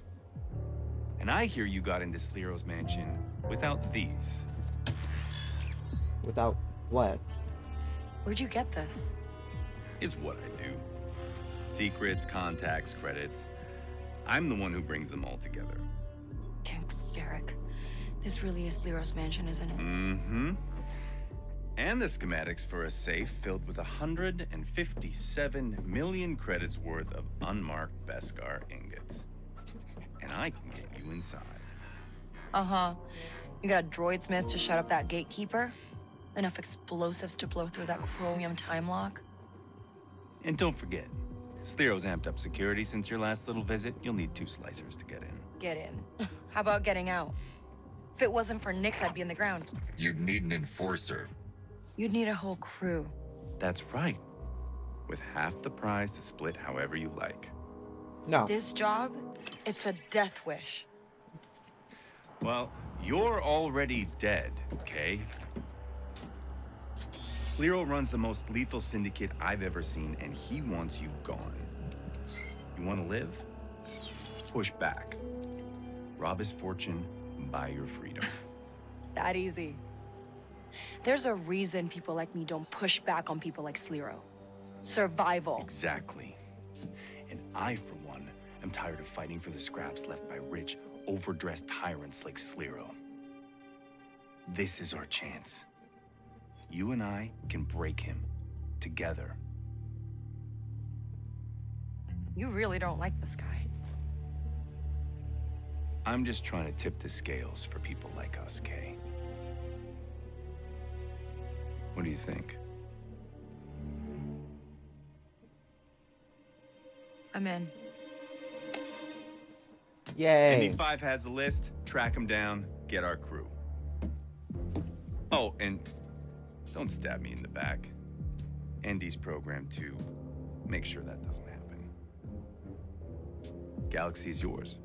And I hear you got into Slero's mansion without these. Without what? Where'd you get this? It's what I do. Secrets, contacts, credits. I'm the one who brings them all together. Damn, Ferric. This really is Liro's mansion, isn't it? Mm-hmm. And the schematics for a safe filled with one hundred fifty-seven million credits worth of unmarked Beskar ingots. And I can get you inside. Uh-huh. You got a droid smith to shut up that gatekeeper? Enough explosives to blow through that chromium time lock? And don't forget, Slero's amped up security since your last little visit. You'll need two slicers to get in. Get in? How about getting out? If it wasn't for Nix, I'd be in the ground. You'd need an enforcer. You'd need a whole crew. That's right. With half the prize to split however you like. No. This job, it's a death wish. Well, you're already dead, okay? Slero runs the most lethal syndicate I've ever seen, and he wants you gone. You want to live? Push back. Rob his fortune, buy your freedom. That easy. There's a reason people like me don't push back on people like Slero. survival. Exactly. And I, for one, am tired of fighting for the scraps left by rich, overdressed tyrants like Slero. This is our chance. You and I can break him, together. You really don't like this guy. I'm just trying to tip the scales for people like us, Kay. What do you think? I'm in. Yay. N D five has a list. Track him down. Get our crew. Oh, and don't stab me in the back. N D's programmed to make sure that doesn't happen. Galaxy's yours.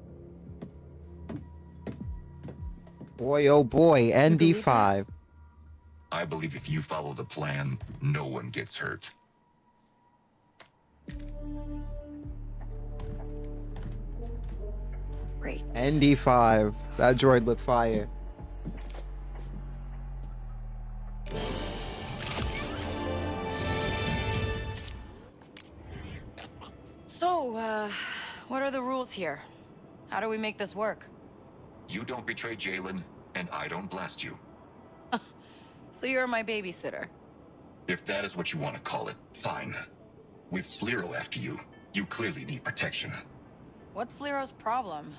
Boy, oh boy, N D five. I believe if you follow the plan, no one gets hurt. Great. N D five. That droid lit fire. So, uh, what are the rules here? How do we make this work? You don't betray Jaylen, and I don't blast you. So you're my babysitter. If that is what you want to call it, fine. With Slero after you, you clearly need protection. What's Slero's problem?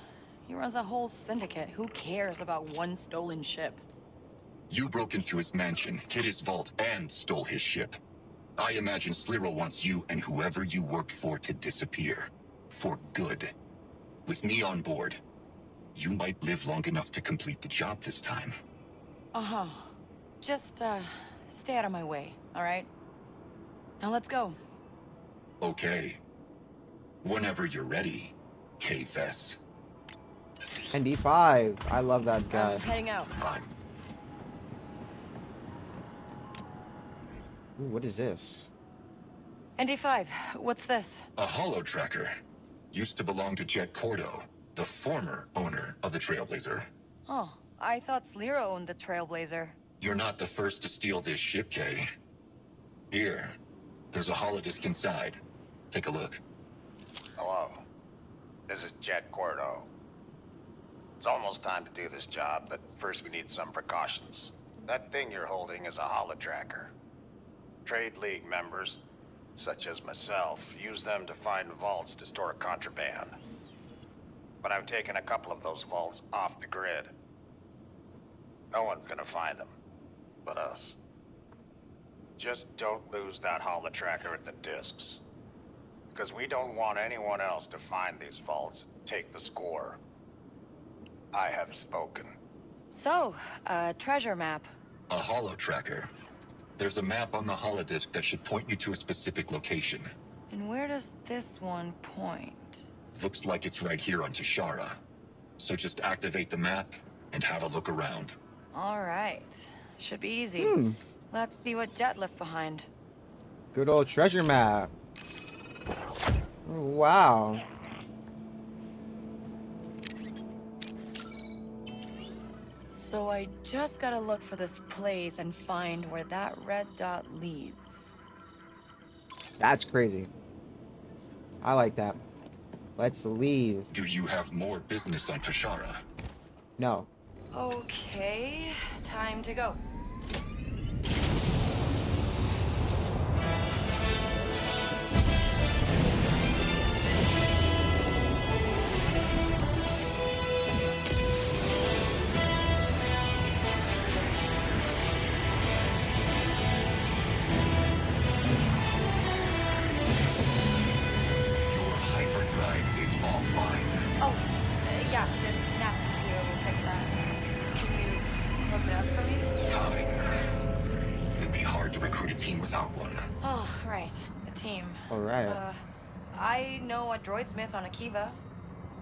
He runs a whole syndicate. Who cares about one stolen ship? You broke into his mansion, hid his vault, and stole his ship. I imagine Slero wants you and whoever you worked for to disappear. For good. With me on board, you might live long enough to complete the job this time. Uh-huh. Just, uh, stay out of my way, all right? Now let's go. Okay. Whenever you're ready, K F S. N D five. I love that guy. I'm heading out. Ooh, what is this? N D five, what's this? A holo tracker. Used to belong to Jet Kordo, the former owner of the Trailblazer. Oh, I thought Slero owned the Trailblazer. You're not the first to steal this ship, Kay. Here, there's a holodisk inside. Take a look. Hello. This is Jet Kordo. It's almost time to do this job, but first we need some precautions. That thing you're holding is a holotracker. Trade League members, such as myself, use them to find vaults to store contraband. But I've taken a couple of those vaults off the grid. No one's gonna find them, but us. Just don't lose that holotracker at the discs, because we don't want anyone else to find these vaults and take the score. I have spoken. So, a treasure map. A holotracker. There's a map on the holodisk that should point you to a specific location. And where does this one point? Looks like it's right here on Tyshara. So just activate the map and have a look around. All right. Should be easy. Hmm. Let's see what Jet left behind. Good old treasure map. Wow. So I just gotta look for this place and find where that red dot leads. That's crazy. I like that. Let's leave. Do you have more business on Tyshara? No. Okay, time to go. Droidsmith on Akiva.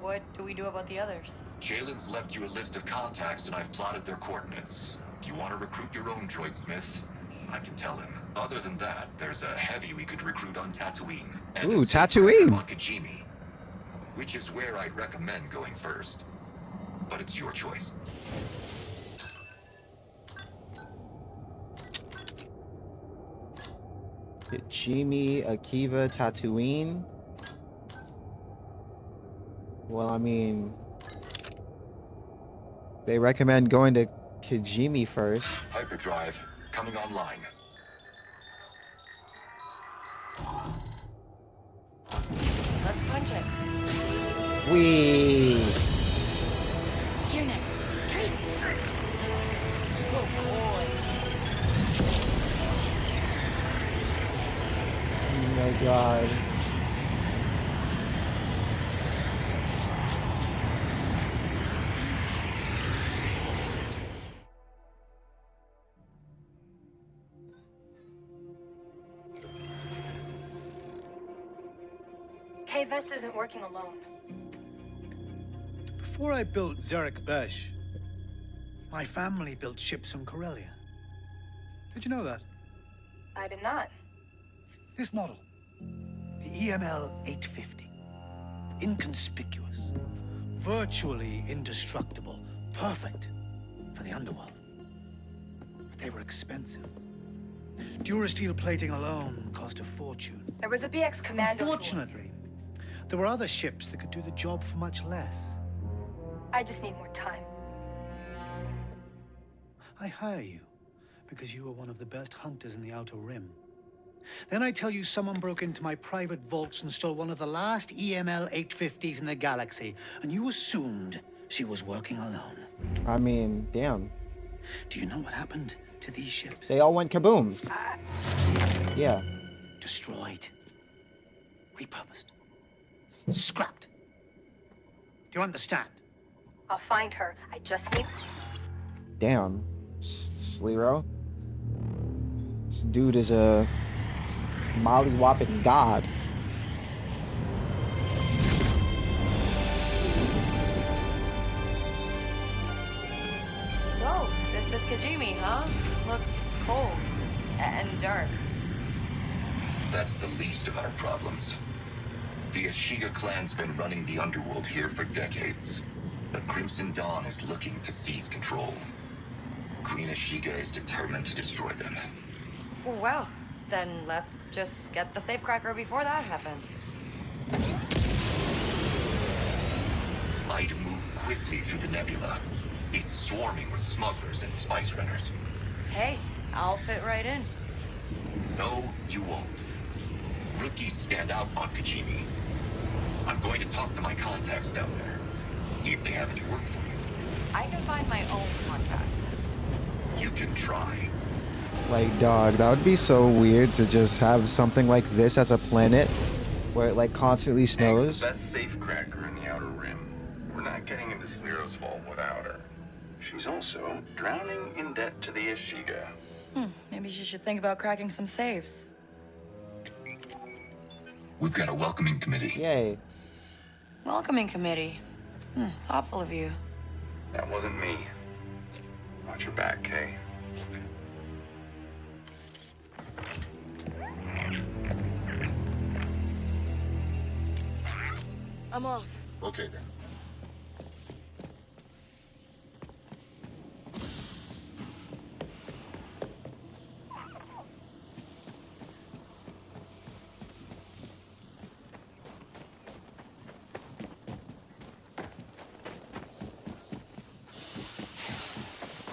What do we do about the others? Jaylen's left you a list of contacts and I've plotted their coordinates. If you want to recruit your own droidsmith, I can tell him. Other than that, there's a heavy we could recruit on Tatooine. And Ooh, Tatooine! On Kijimi, which is where I'd recommend going first. But it's your choice. Kijimi, Akiva, Tatooine. Well, I mean, they recommend going to Kijimi first. Hyperdrive coming online. Let's punch it. Wee. You're next. Treats. Oh boy. Oh my God. K V S isn't working alone. Before I built Zerek Besh, my family built ships from Corellia. Did you know that? I did not. This model, the E M L eight fifty, inconspicuous, virtually indestructible, perfect for the underworld. But they were expensive. Durasteel plating alone cost a fortune. There was a B X Commando. Unfortunately, there were other ships that could do the job for much less. I just need more time. I hire you because you are one of the best hunters in the Outer Rim. Then I tell you someone broke into my private vaults and stole one of the last E M L eight fifties in the galaxy, and you assumed she was working alone. I mean, damn. Do you know what happened to these ships? They all went kaboom. Uh, yeah. Destroyed. Repurposed. Scrapped. Do you understand? I'll find her. I just need... Damn. Slero. This dude is a... molly-whopping god. So, this is Kijimi, huh? Looks cold. And dark. That's the least of our problems. The Ashiga clan's been running the underworld here for decades, but Crimson Dawn is looking to seize control. Queen Ashiga is determined to destroy them. Well, then let's just get the safecracker before that happens. I'd move quickly through the nebula. It's swarming with smugglers and spice runners. Hey, I'll fit right in. No, you won't. Rookies stand out on Kijimi. I'm going to talk to my contacts down there. See if they have any work for you. I can find my own contacts. You can try. Like, dog, that would be so weird to just have something like this as a planet where it, like, constantly snows. Ank's the best safecracker in the Outer Rim. We're not getting into Smearo's vault without her. She's also drowning in debt to the Ashiga. Hmm, maybe she should think about cracking some safes. We've got a welcoming committee. Yay. Welcoming committee. Hmm, thoughtful of you. That wasn't me. Watch your back, Kay. I'm off. Okay, then.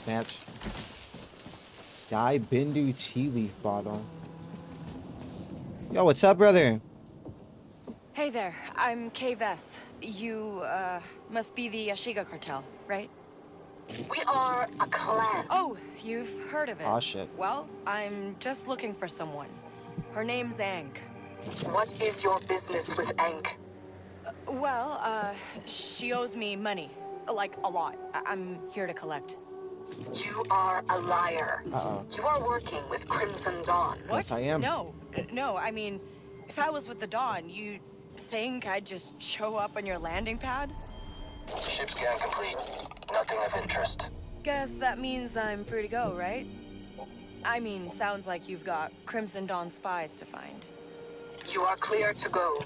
Match. Dai Bindu tea leaf bottle. Yo, what's up, brother? Hey there, I'm K V S. You, uh, must be the Ashiga cartel, right? We are a clan. Oh, you've heard of it. Aw, shit. Well, I'm just looking for someone. Her name's Ank. What is your business with Ank? Uh, well, uh, she owes me money. Like, a lot. I I'm here to collect. You are a liar. Uh-oh. You are working with Crimson Dawn. What? Yes, I am. No, no, I mean, if I was with the Dawn, you think I'd just show up on your landing pad? Ship scan complete. Nothing of interest. Guess that means I'm free to go, right? I mean, sounds like you've got Crimson Dawn spies to find. You are clear to go,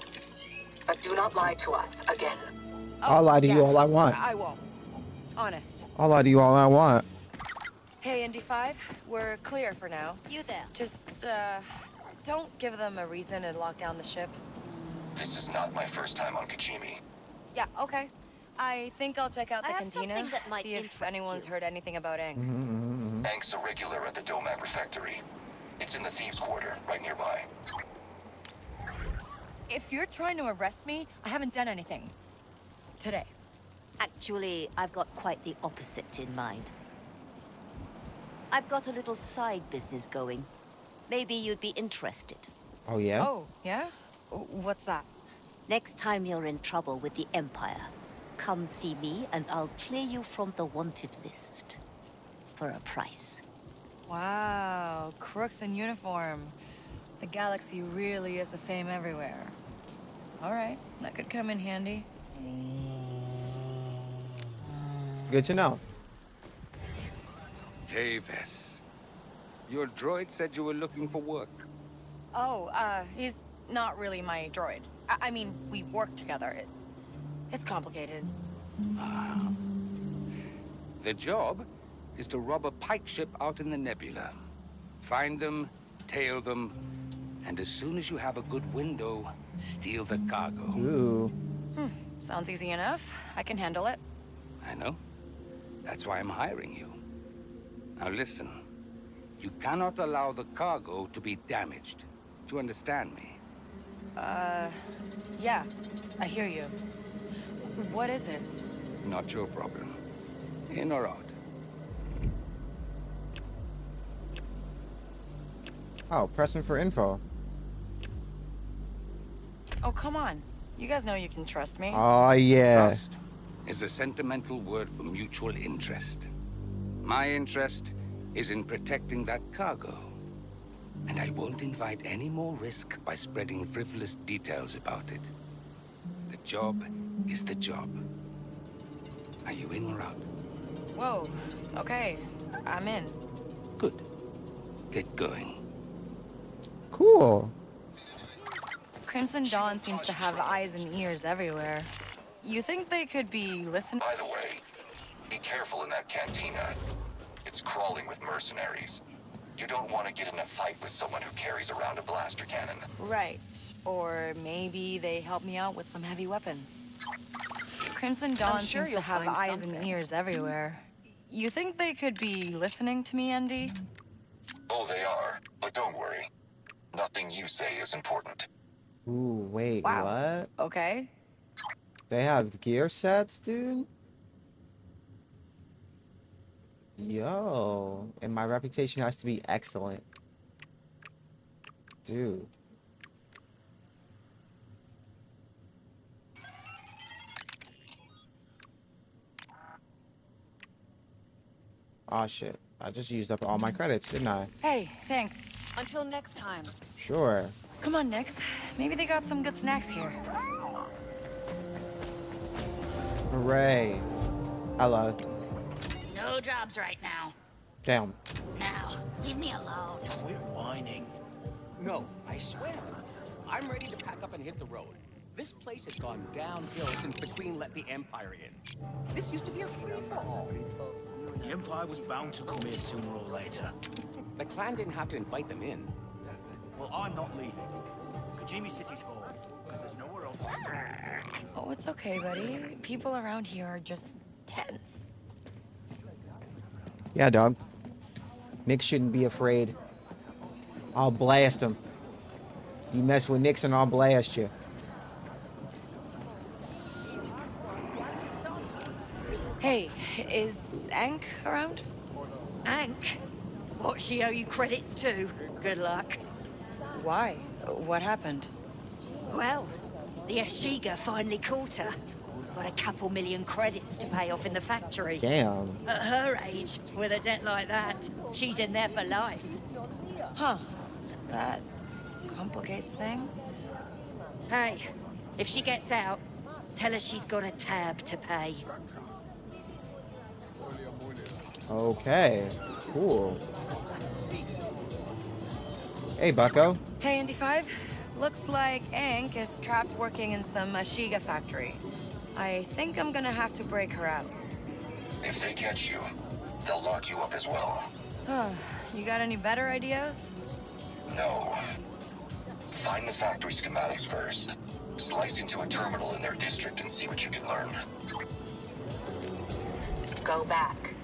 but do not lie to us again. Oh, I'll lie to yeah. you all I want. I won't. Honest. I'll lie to you all I want. Hey, N D five, we're clear for now. You there. Just, uh, don't give them a reason and lock down the ship. This is not my first time on Kijimi. Yeah, okay. I think I'll check out the I cantina, see if anyone's you. heard anything about Ank. Ank's a regular at the Domac Refectory. It's in the Thieves' Quarter, right nearby. If you're trying to arrest me, I haven't done anything. Today. Actually, I've got quite the opposite in mind. I've got a little side business going. Maybe you'd be interested. Oh, yeah? Oh, yeah? What's that? Next time you're in trouble with the Empire, come see me and I'll clear you from the wanted list. For a price. Wow, crooks in uniform. The galaxy really is the same everywhere. All right, that could come in handy. Good to know. Davis, your droid said you were looking for work. Oh, uh, he's not really my droid. I, I mean, we work together. It it's complicated. Ah. The job is to rob a pike ship out in the nebula. Find them, tail them, and as soon as you have a good window, steal the cargo. Ooh. Hmm. Sounds easy enough. I can handle it. I know. That's why I'm hiring you. Now listen. You cannot allow the cargo to be damaged. Do you understand me? Uh, yeah. I hear you. What is it? Not your problem. In or out? Oh, pressing for info. Oh, come on. You guys know you can trust me. Oh, yeah. Trust is a sentimental word for mutual interest. My interest is in protecting that cargo. And I won't invite any more risk by spreading frivolous details about it. The job is the job. Are you in or out? Whoa. Okay. I'm in. Good. Get going. Cool. Crimson Dawn seems to have eyes and ears everywhere. You think they could be listening? By the way, be careful in that cantina. It's crawling with mercenaries. You don't want to get in a fight with someone who carries around a blaster cannon. Right. Or maybe they help me out with some heavy weapons. Crimson Dawn sure seems to have eyes something. and ears everywhere. You think they could be listening to me, Andy? Oh, they are. But don't worry. Nothing you say is important. Ooh, wait, wow. What? Okay. They have gear sets, dude? Yo, and my reputation has to be excellent. Dude. Aw, shit. I just used up all my credits, didn't I? Hey, thanks. Until next time. Sure. Come on, Nix. Maybe they got some good snacks here. Hooray. Hello. No jobs right now. Damn. Now, leave me alone. Quit whining. No, I swear. I'm ready to pack up and hit the road. This place has gone downhill since the Queen let the Empire in. This used to be a free-for-all. The Empire was bound to come here sooner or later. The clan didn't have to invite them in. That's it. Well, I'm not leaving. Kijimi City's home, because there's nowhere else. Oh, it's okay, buddy. People around here are just tense. Yeah, dog. Nix shouldn't be afraid. I'll blast him. You mess with Nix and I'll blast you. Hey, is Ank around? Ank? What, she owe you credits too? Good luck. Why? What happened? Well, the Ashiga finally caught her. Got a couple million credits to pay off in the factory. Damn. At her age, with a debt like that, she's in there for life. Huh. That complicates things. Hey, if she gets out, tell her she's got a tab to pay. Okay. Cool. Hey, bucko. Hey, N D five. Looks like Ank is trapped working in some Ashiga factory. I think I'm gonna have to break her out. If they catch you, they'll lock you up as well. Huh. You got any better ideas? No. Find the factory schematics first. Slice into a terminal in their district and see what you can learn. Go back.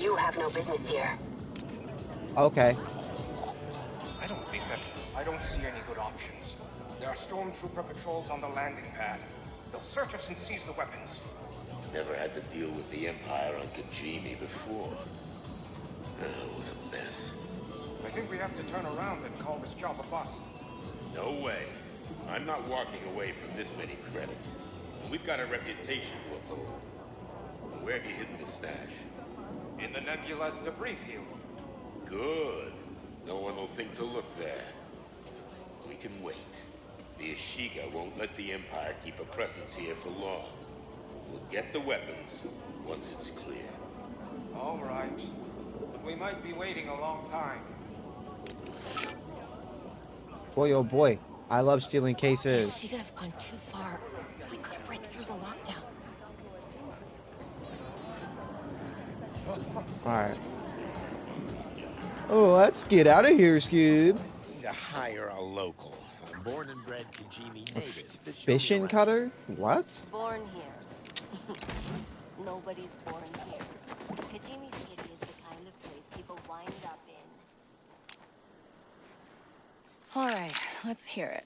You have no business here. Okay. I don't think that... I don't see any good options. There are stormtrooper patrols on the landing pad. They'll search us and seize the weapons. Never had to deal with the Empire on Kijimi before. Oh, what a mess. I think we have to turn around and call this job a bust. No way. I'm not walking away from this many credits. We've got a reputation for gold. Where have you hidden the stash? In the nebula's debris field. Good. No one will think to look there. We can wait. The Ashiga won't let the Empire keep a presence here for long. We'll get the weapons once it's clear. All right. But we might be waiting a long time. Boy, oh boy. I love stealing cases. Ashiga have gone too far. We could break through the lockdown. Alright. Oh, let's get out of here, Scoob. Need to hire a local. A born and bred Kijimi native. Fishing cutter? What? Born here. Nobody's born here. Kijimi City is the kind of place people wind up in. Alright, let's hear it.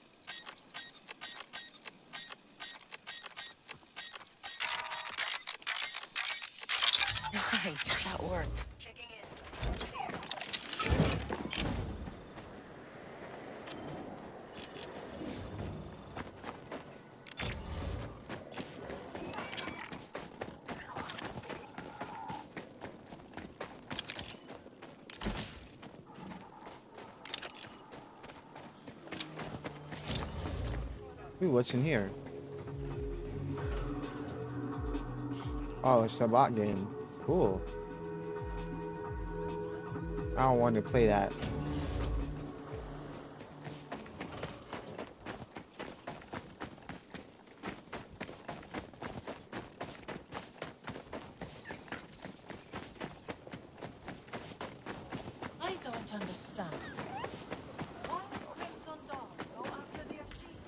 Nice, that worked. Ooh, what's in here? Oh, it's a bot game. Cool. I don't want to play that. I don't understand. Why Crimson Dawn go after the Akiva?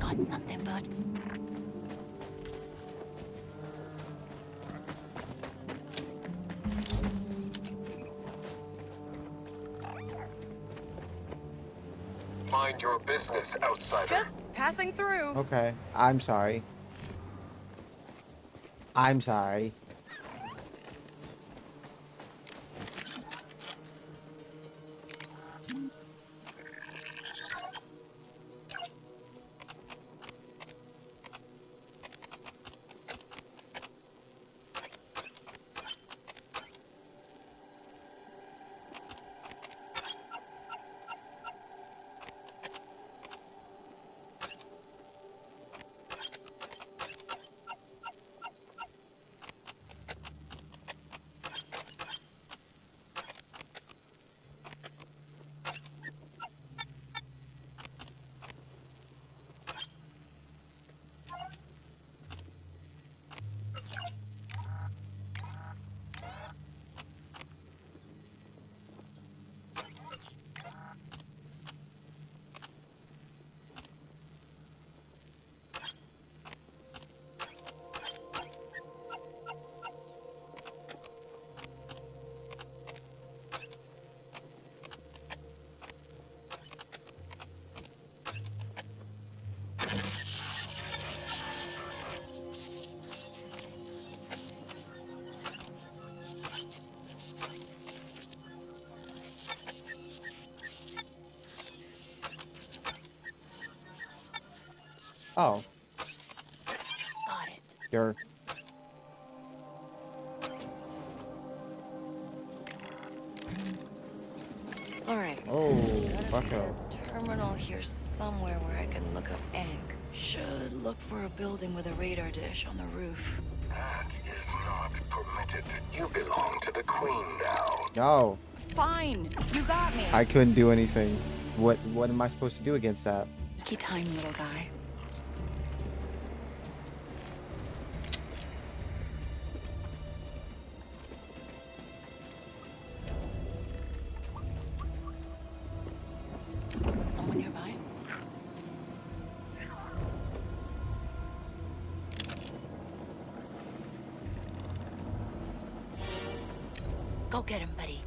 Got something, bud. Your business, outsider. Just passing through. Okay, I'm sorry. I'm sorry. Oh. Got it. You're... All right. Oh, fuck up. Terminal here somewhere where I can look up Ank. Should look for a building with a radar dish on the roof. That is not permitted. You belong to the Queen now. No. Fine. You got me. I couldn't do anything. What What am I supposed to do against that? Lucky time, little guy. Go get him, buddy.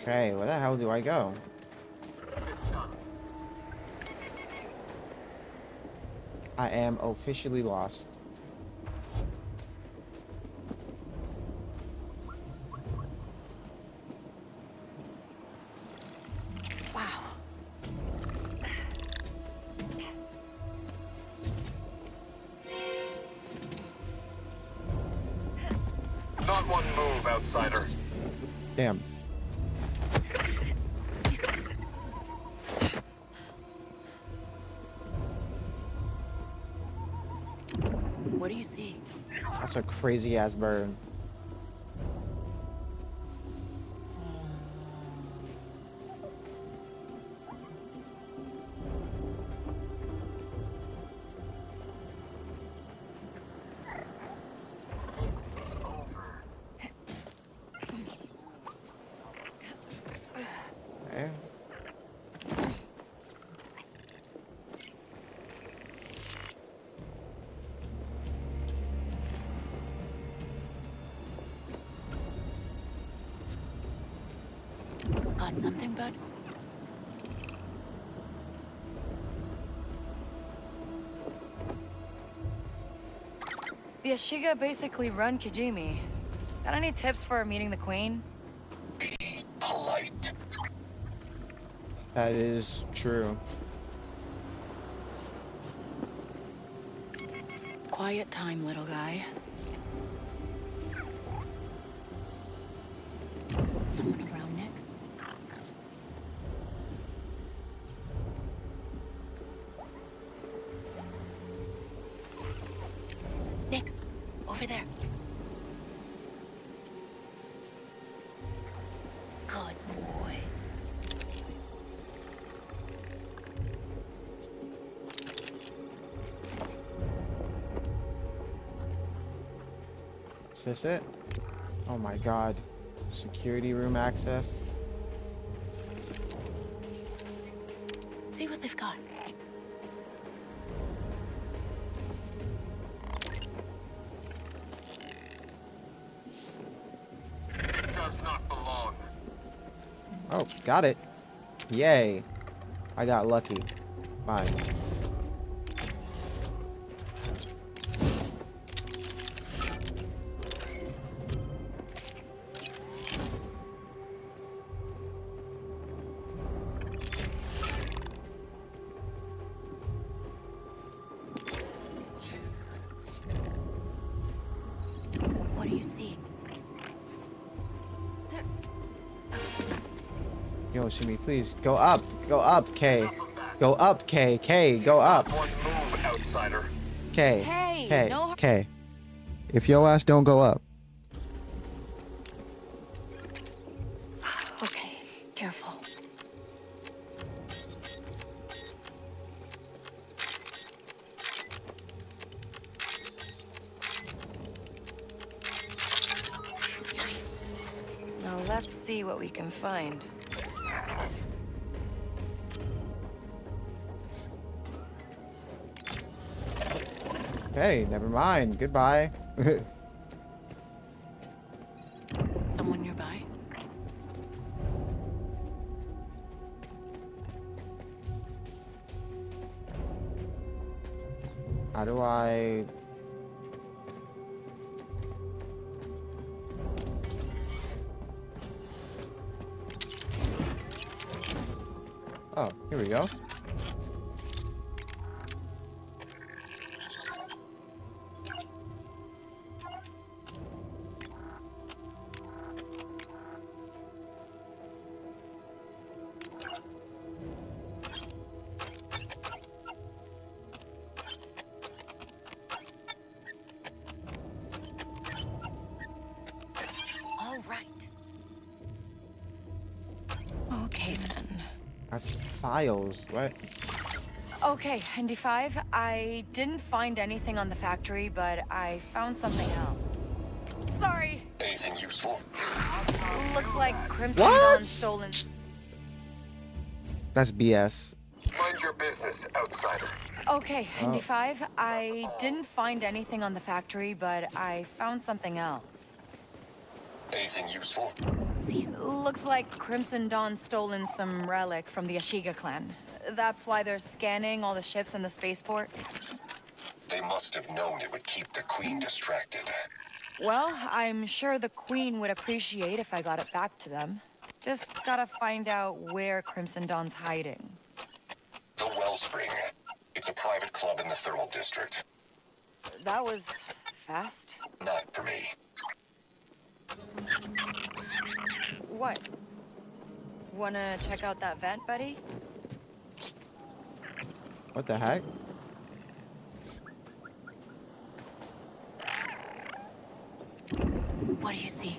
Okay, where the hell do I go? I am officially lost. A crazy ass bird. Something, bud? The Ashiga basically run Kijimi. Got any tips for meeting the Queen? Be polite. That is true. Quiet time, little guy. Is this it? Oh my god. Security room access. See what they've got. It does not belong. Oh, got it. Yay. I got lucky. Fine. Please go up, go up, K, go up, K, K, go up. One move, outsider. K, hey, K, no K. If your ass don't go up. Okay, careful. see what we can find. Hey, never mind. Goodbye. Someone nearby? How do I... Oh, here we go. What? Okay, N D five, I didn't find anything on the factory, but I found something else. Sorry. Anything useful? Looks like Crimson Dawn stolen. That's B S. Mind your business, outsider. Okay, N D five, oh. I didn't find anything on the factory, but I found something else. Anything useful? See, looks like Crimson Dawn stolen some relic from the Ashiga clan. That's why they're scanning all the ships in the spaceport. They must have known it would keep the Queen distracted. Well, I'm sure the Queen would appreciate if I got it back to them. Just gotta find out where Crimson Dawn's hiding. The Wellspring. It's a private club in the Thermal District. That was fast. Not for me. What? Wanna check out that vent, buddy? What the heck? What do you see?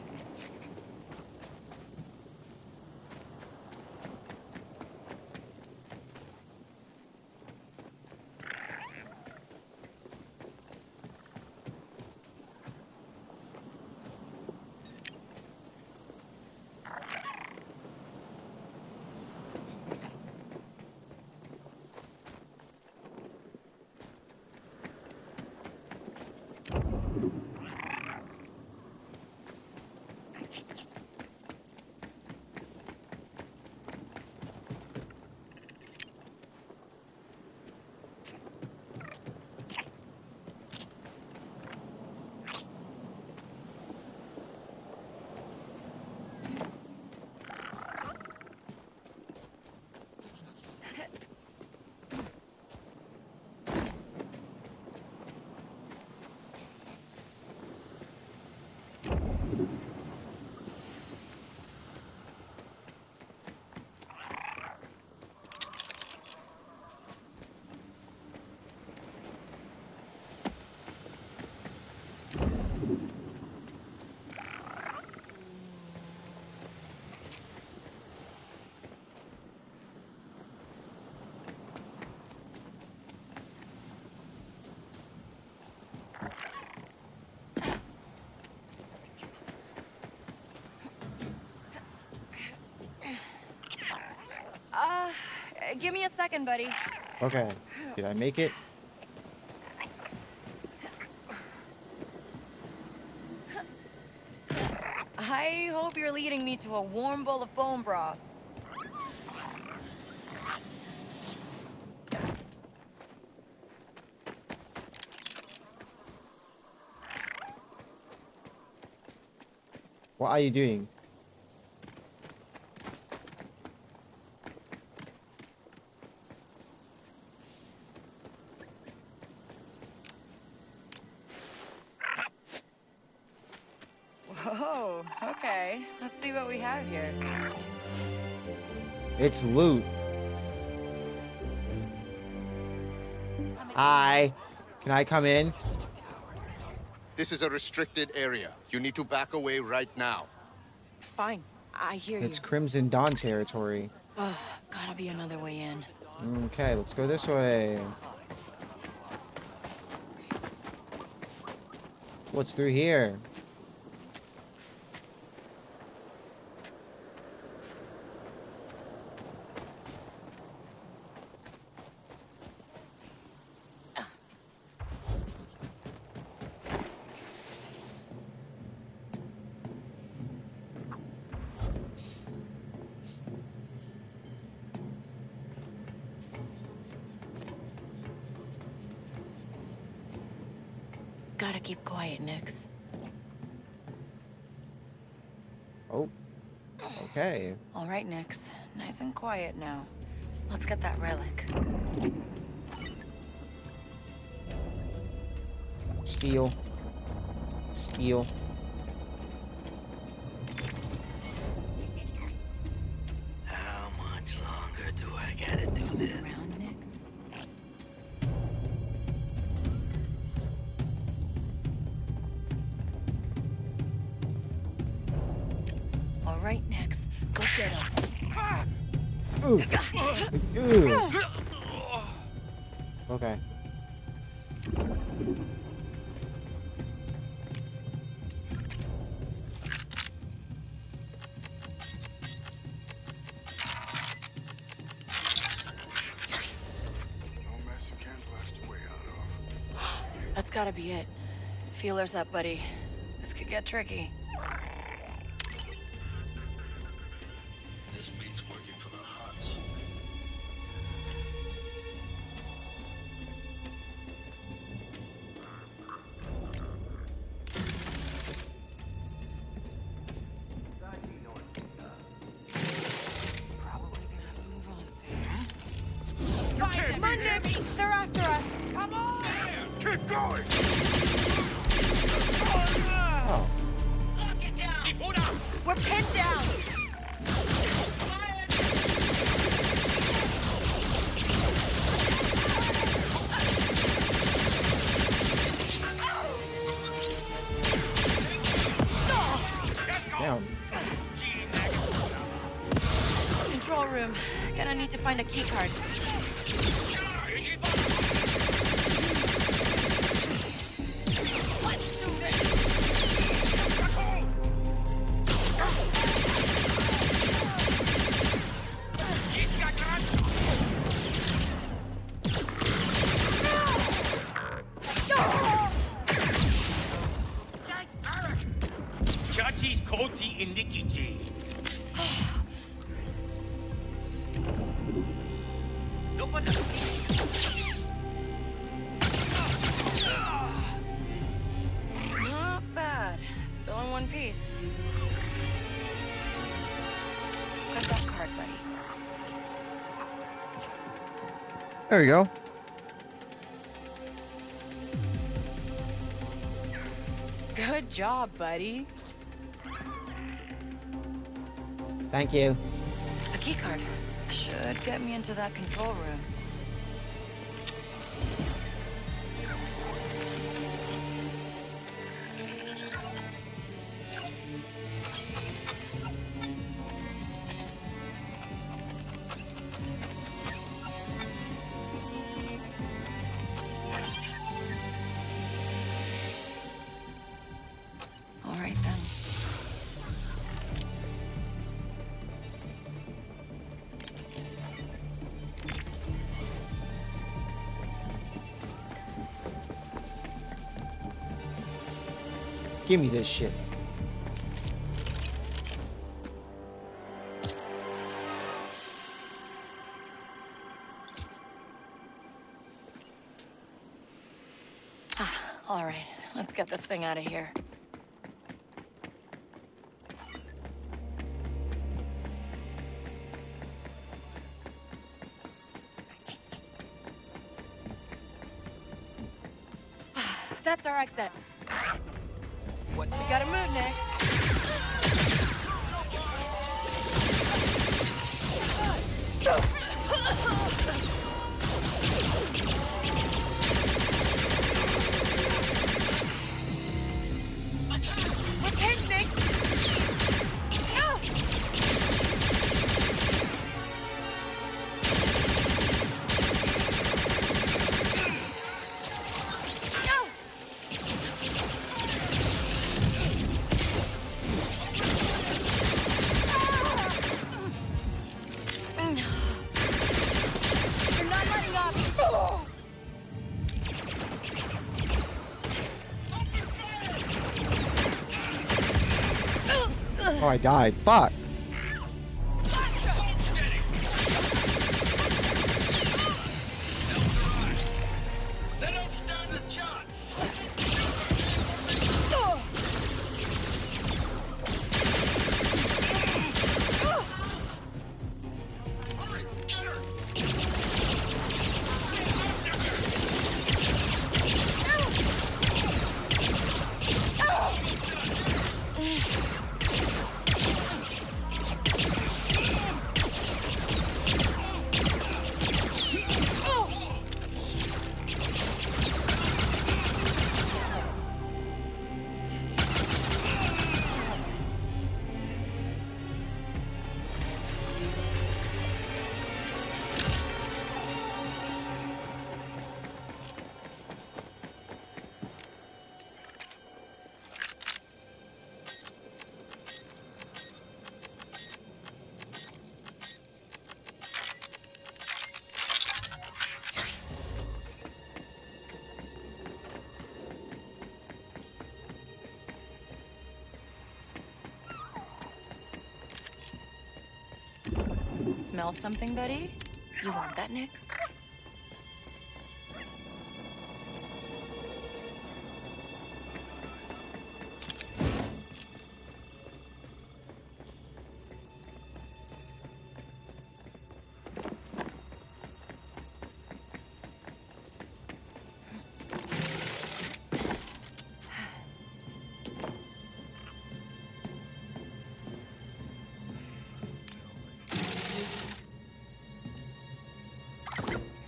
Give me a second, buddy. Okay. Did I make it? I hope you're leading me to a warm bowl of bone broth. What are you doing? It's loot. Hi. Can I come in? This is a restricted area. You need to back away right now. Fine. I hear it's you. It's Crimson Dawn territory. Oh, gotta be another way in. Okay, let's go this way. What's through here? Gotta keep quiet, Nix. Oh. Okay. All right, Nix. Nice and quiet now. Let's get that relic. Steal. Steal. How much longer do I gotta do this? Around, Nix? All right, Nix. Go get him. Ooh. Ooh. Okay. That's gotta be it. Feelers up, buddy. This could get tricky. Find a key card. There you go. Good job, buddy. Thank you. A key card should get me into that control room. Give me this shit. Ah, all right, let's get this thing out of here. That's our exit. We gotta move next. I died. Fuck. Smell something, buddy? You want that, Nix?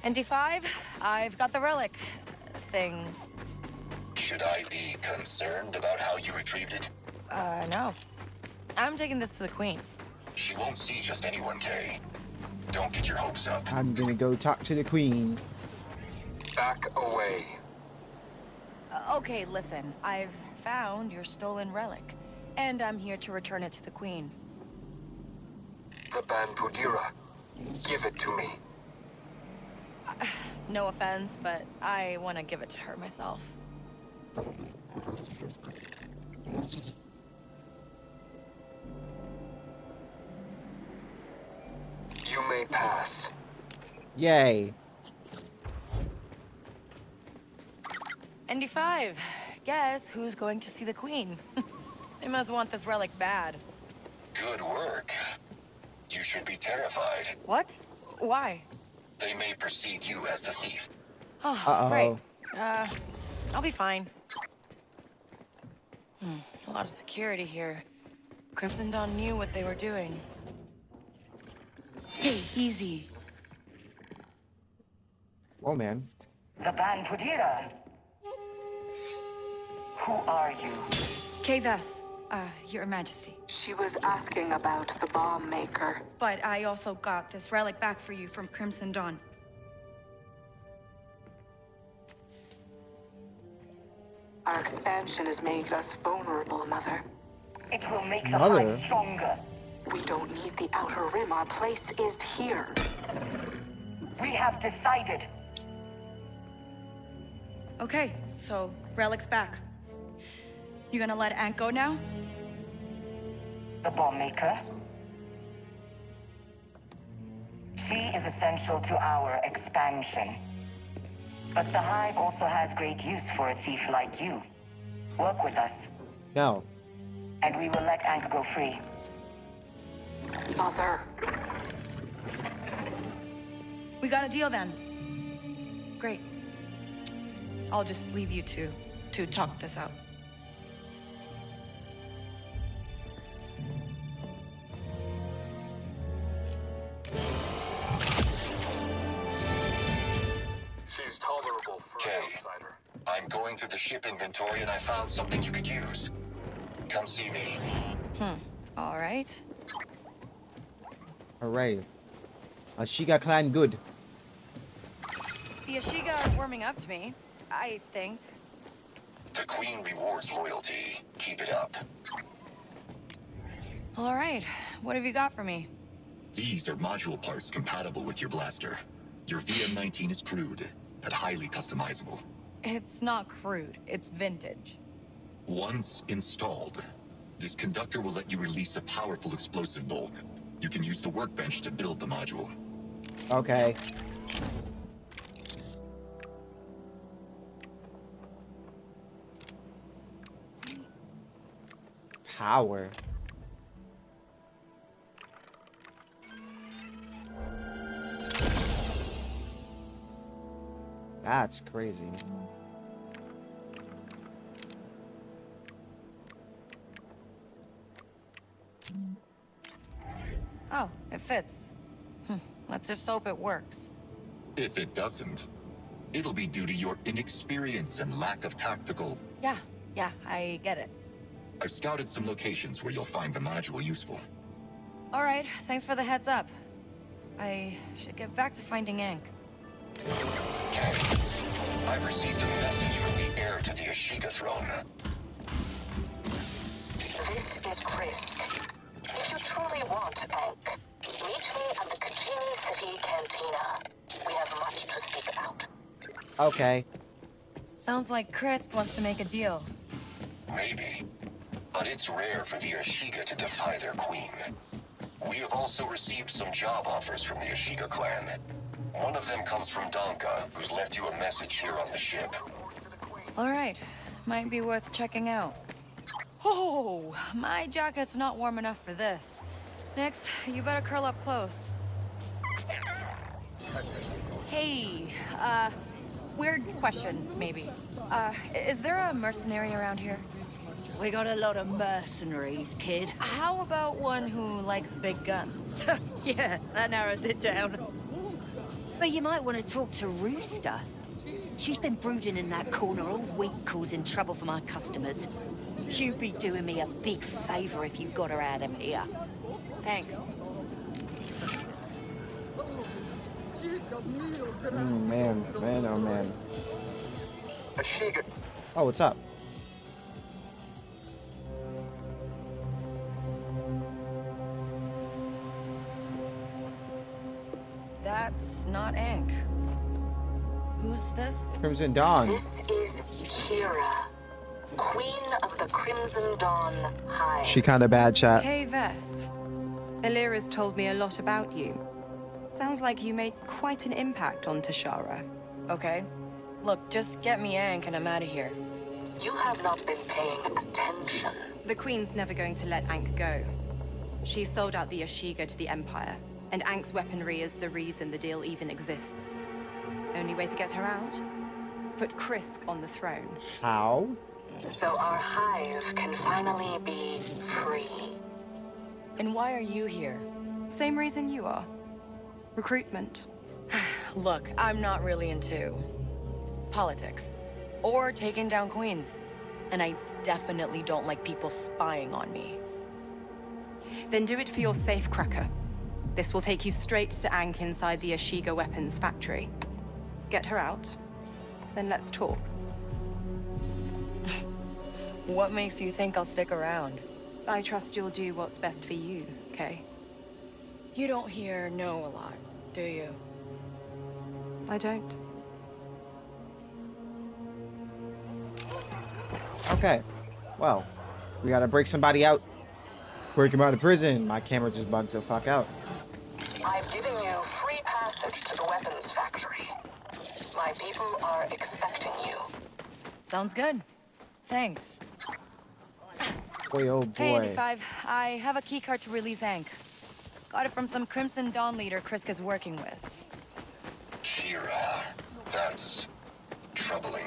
N D five, I've got the relic thing. Should I be concerned about how you retrieved it? Uh, no. I'm taking this to the Queen. She won't see just anyone, Kay. Don't get your hopes up. I'm gonna go talk to the Queen. Back away. Uh, okay, listen. I've found your stolen relic, and I'm here to return it to the Queen. The Ban Pudira. Give it to me. No offense, but I want to give it to her myself. You may pass. Yay. N D five, guess who's going to see the Queen? They must want this relic bad. Good work. You should be terrified. What? Why? They may perceive you as the thief. Oh, uh-oh. Right. Uh, I'll be fine. Hmm, a lot of security here. Crimson Dawn knew what they were doing. Hey, easy. Oh, man. The Ban Pudira. Who are you? K-Vess. Uh, Your Majesty. She was asking about the bomb maker. But I also got this relic back for you from Crimson Dawn. Our expansion has made us vulnerable, Mother. It will make the fight stronger. We don't need the Outer Rim. Our place is here. We have decided. Okay, so relic's back. You gonna let Ank go now? The bomb maker. She is essential to our expansion. But the Hive also has great use for a thief like you. Work with us. No. And we will let Ank go free. Mother. We got a deal then. Great. I'll just leave you two to talk this out. Through the ship inventory, and I found something you could use. Come see me. Hmm. All right. All right. Ashiga clan good. The Ashiga are warming up to me, I think. The Queen rewards loyalty. Keep it up. All right. What have you got for me? These are module parts compatible with your blaster. Your V M nineteen is crude, but highly customizable. It's not crude, it's vintage. Once installed, this conductor will let you release a powerful explosive bolt. You can use the workbench to build the module. Okay. Power. That's crazy. Oh, it fits. Hm. Let's just hope it works. If it doesn't, it'll be due to your inexperience and lack of tactical... Yeah, yeah, I get it. I've scouted some locations where you'll find the module useful. All right, thanks for the heads up. I should get back to finding Ank. Okay. I've received a message from the heir to the Ashiga throne. This is Crisp. If you truly want Ank, meet me at the Kijimi City Cantina. We have much to speak about. Okay. Sounds like Crisp wants to make a deal. Maybe. But it's rare for the Ashiga to defy their queen. We have also received some job offers from the Ashiga clan. One of them comes from Donka, who's left you a message here on the ship. All right. Might be worth checking out. Oh, my jacket's not warm enough for this. Nix, you better curl up close. Hey, uh, weird question, maybe. Uh, is there a mercenary around here? We got a lot of mercenaries, kid. How about one who likes big guns? Yeah, that narrows it down. But you might want to talk to Rooster. She's been brooding in that corner all week, causing trouble for my customers. You'd be doing me a big favor if you got her out of here. Thanks. Mm, man, man, oh man. Oh, what's up? That's not Ank. Who's this? Crimson Dawn. This is Kira, Queen of the Crimson Dawn Hive. She kind of bad, chat. Hey, Vess. Illyra's told me a lot about you. Sounds like you made quite an impact on Tyshara. Okay. Look, just get me Ank and I'm out of here. You have not been paying attention. The Queen's never going to let Ank go. She sold out the Ashiga to the Empire. And Ank's weaponry is the reason the deal even exists. Only way to get her out? Put Crisp on the throne. How? So our hive can finally be free. And why are you here? Same reason you are. Recruitment. Look, I'm not really into politics. Or taking down queens. And I definitely don't like people spying on me. Then do it for your safecracker. This will take you straight to Ank inside the Ashiga weapons factory. Get her out, then let's talk. What makes you think I'll stick around? I trust you'll do what's best for you, Kay. You don't hear no a lot, do you? I don't. Okay, well, we gotta break somebody out. Break him out of prison. My camera just bugged the fuck out. I've given you free passage to the weapons factory. My people are expecting you. Sounds good. Thanks. Boy, oh boy. Hey, N D five. I have a keycard to release Ank. Got it from some Crimson Dawn leader Crisp is working with. Kira, that's troubling.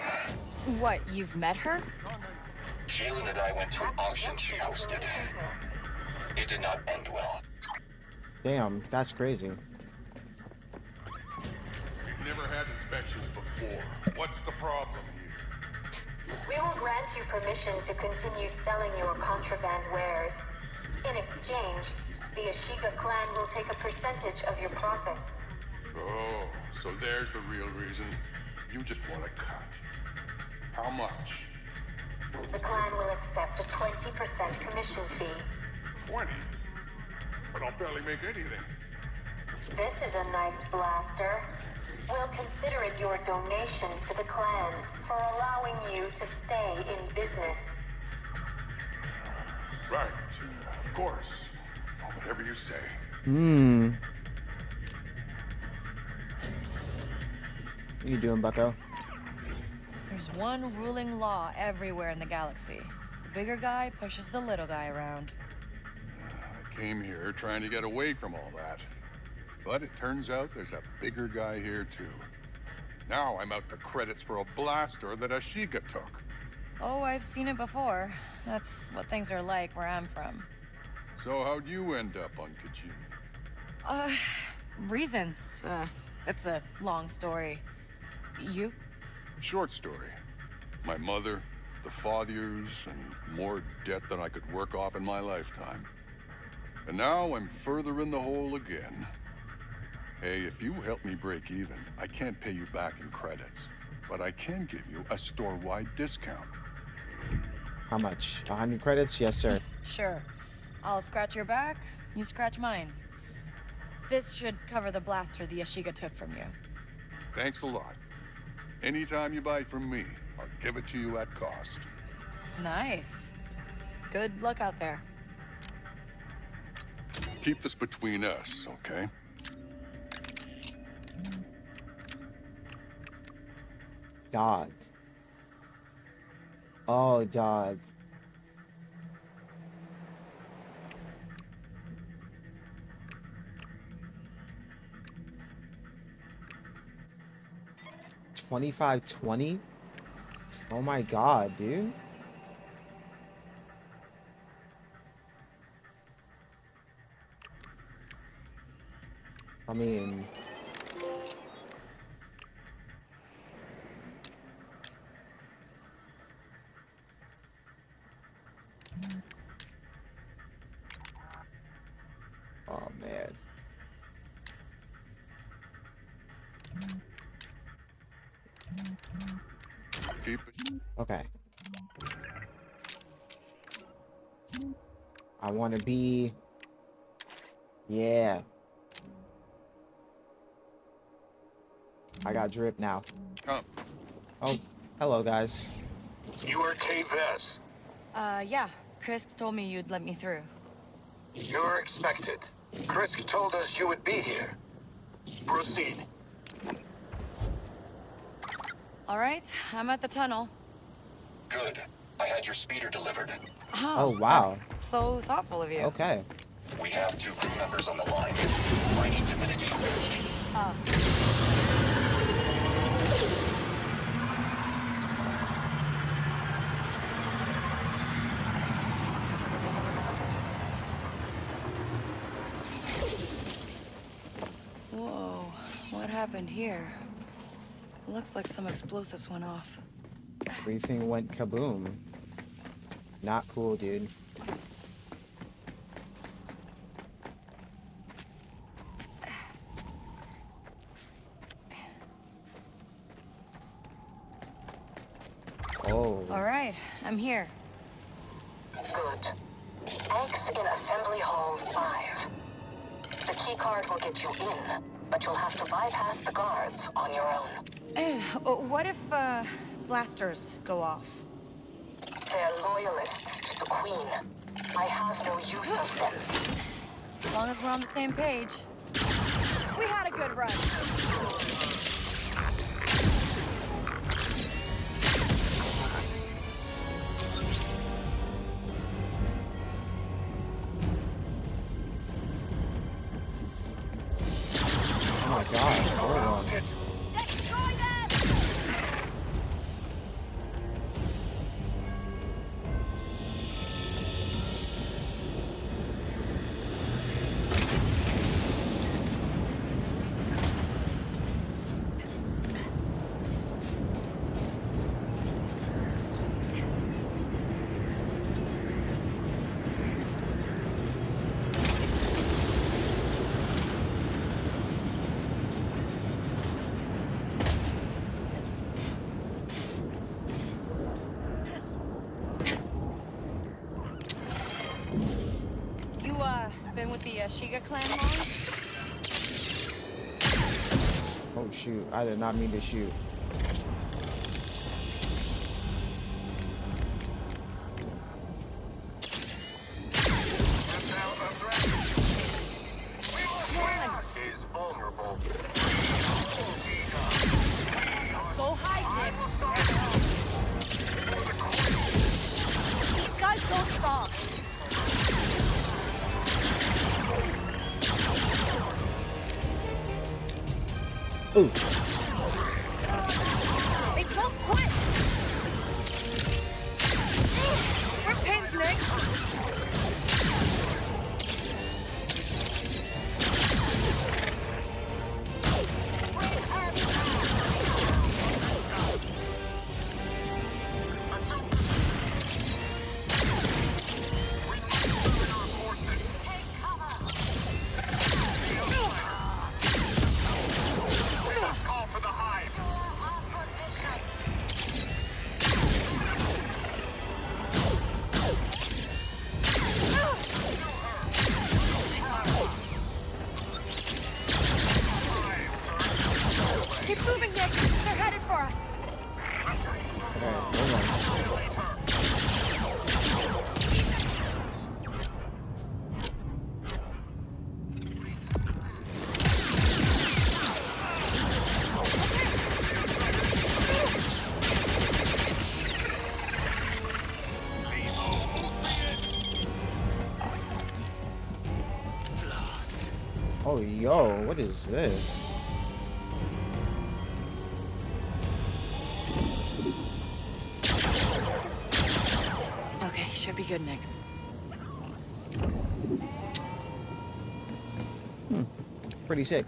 What, you've met her? Jaylen and I went to an auction she hosted. It did not end well. Damn, that's crazy. We've never had inspections before. What's the problem here? We will grant you permission to continue selling your contraband wares. In exchange, the Ashiga clan will take a percentage of your profits. Oh, so there's the real reason. You just want a cut. How much? The clan will accept a twenty percent commission fee. twenty? But I'll barely make anything. This is a nice blaster. We'll consider it your donation to the clan for allowing you to stay in business. Right. Of course. Whatever you say. Hmm. What are you doing, bucko? There's one ruling law everywhere in the galaxy. The bigger guy pushes the little guy around. Came here trying to get away from all that. But it turns out there's a bigger guy here too. Now I'm out the credits for a blaster that Ashiga took. Oh, I've seen it before. That's what things are like where I'm from. So how'd you end up on Kijimi? Uh, reasons. Uh, that's a long story. You? Short story. My mother, the fathers, and more debt than I could work off in my lifetime. And now I'm further in the hole again. Hey, if you help me break even, I can't pay you back in credits, but I can give you a store-wide discount. How much? one hundred credits? Yes, sir. Sure. I'll scratch your back, you scratch mine. This should cover the blaster the Ashiga took from you. Thanks a lot. Anytime you buy from me, I'll give it to you at cost. Nice. Good luck out there. Keep this between us, okay? Dodd. Oh, Dodd. twenty-five twenty? Oh my god, dude. I mean... Oh man. Keep it. Okay. I want to be... Yeah. I got drip now. Oh. Oh, hello guys. You are K V S. Uh, yeah. Crisp told me you'd let me through. You're expected. Crisp told us you would be here. Proceed. All right, I'm at the tunnel. Good. I had your speeder delivered. Oh, oh wow. That's so thoughtful of you. Okay. We have two crew members on the line. Mining timidity. Ah. Whoa, what happened here? Looks like some explosives went off. Everything went kaboom. Not cool, dude. Oh. All right, I'm here. Good. Ank's in Assembly Hall five. The key card will get you in, but you'll have to bypass the guards on your own. What if, uh, blasters go off? They're loyalists to the Queen. I have no use of them. As long as we're on the same page. We had a good run. Oh my god, hold on. Ashiga clan long? Oh shoot, I did not mean to shoot. Oh, yo, what is this? Okay, should be good next. Hmm, pretty sick.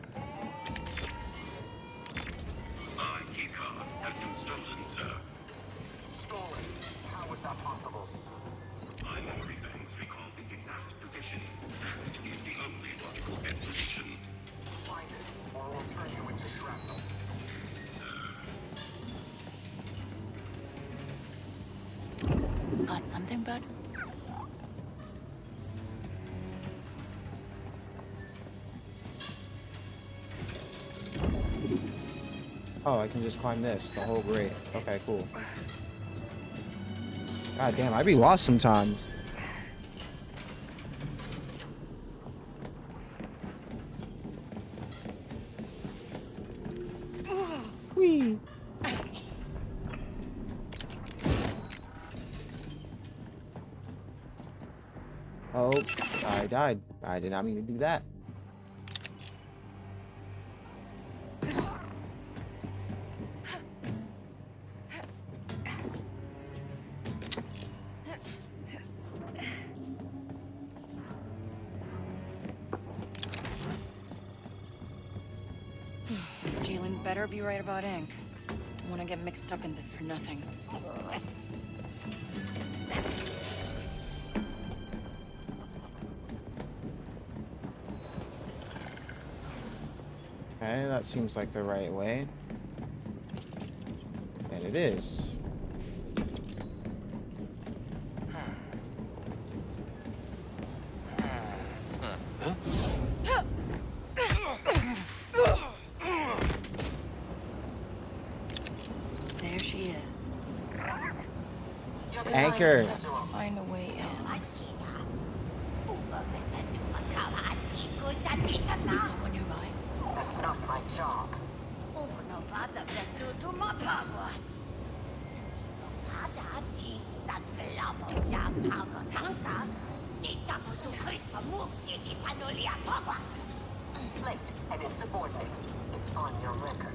Oh, I can just climb this, the whole grade. Okay, cool. God damn, I'd be lost sometimes. Whee! Oh, I died. I did not mean to do that. Be right about Ank. Don't want to get mixed up in this for nothing. Okay, that seems like the right way. And it is. Find a way in. Someone nearby. That's not my job. Late and insubordinate. It's on your record.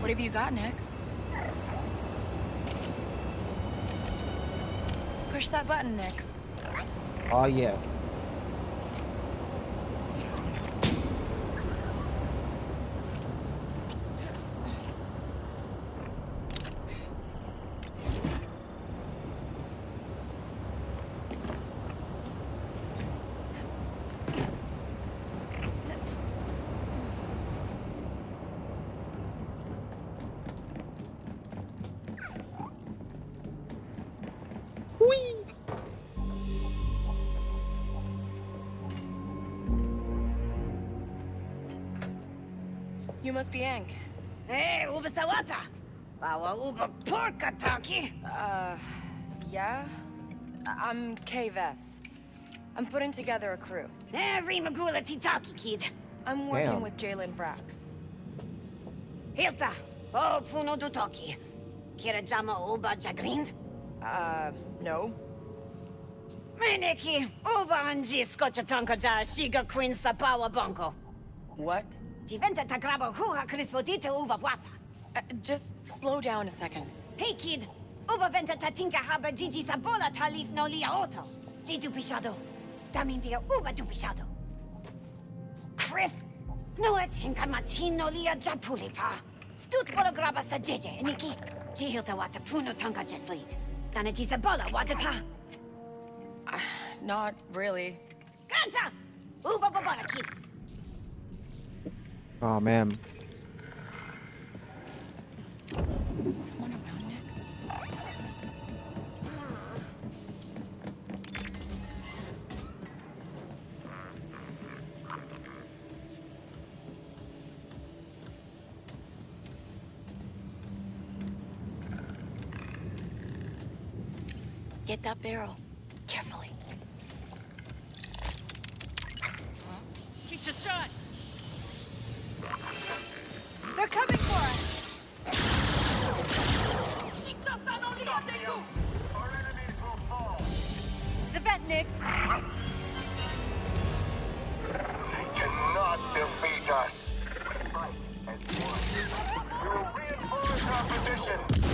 What have you got next? Push that button, Nix. Oh yeah. You must be Ank. Hey, uba sawata. Bawa uba porka taki. Uh, yeah. I'm K V S. I'm putting together a crew. Every magula titaki kid. I'm working with Jaylen Vrax. Hilta, oh puno dutoki. Kira jama uba jagrind? Uh, no. Meneki uba anji skocha tonka ja shiga queen sapawa bonko. What? Uh, just slow down a second. Hey kid, uba venta tatinka haba jiji sabola talif no lia oto. Jidu pishado. Damindia uba du pishado. Crisp, no atinka matin no lia japulipa. Stut bolograba sa jeje, niki. Jihilta wata puno tonka just lead. Dana jisabola watata. Not really. Ganja! Uba babana kid. Oh man. Someone around next? Get that barrel. Carefully. Get your shot! position.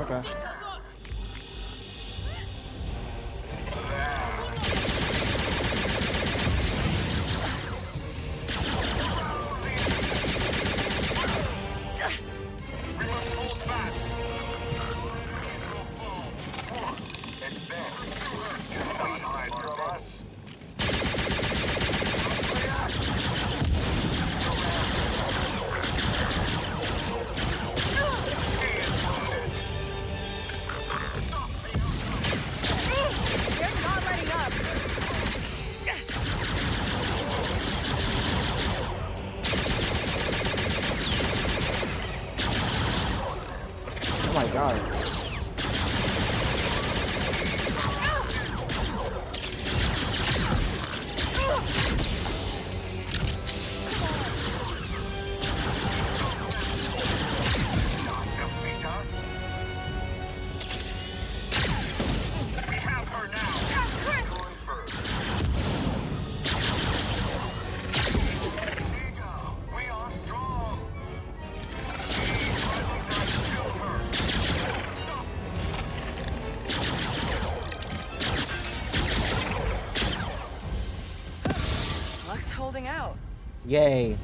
Okay. Yay.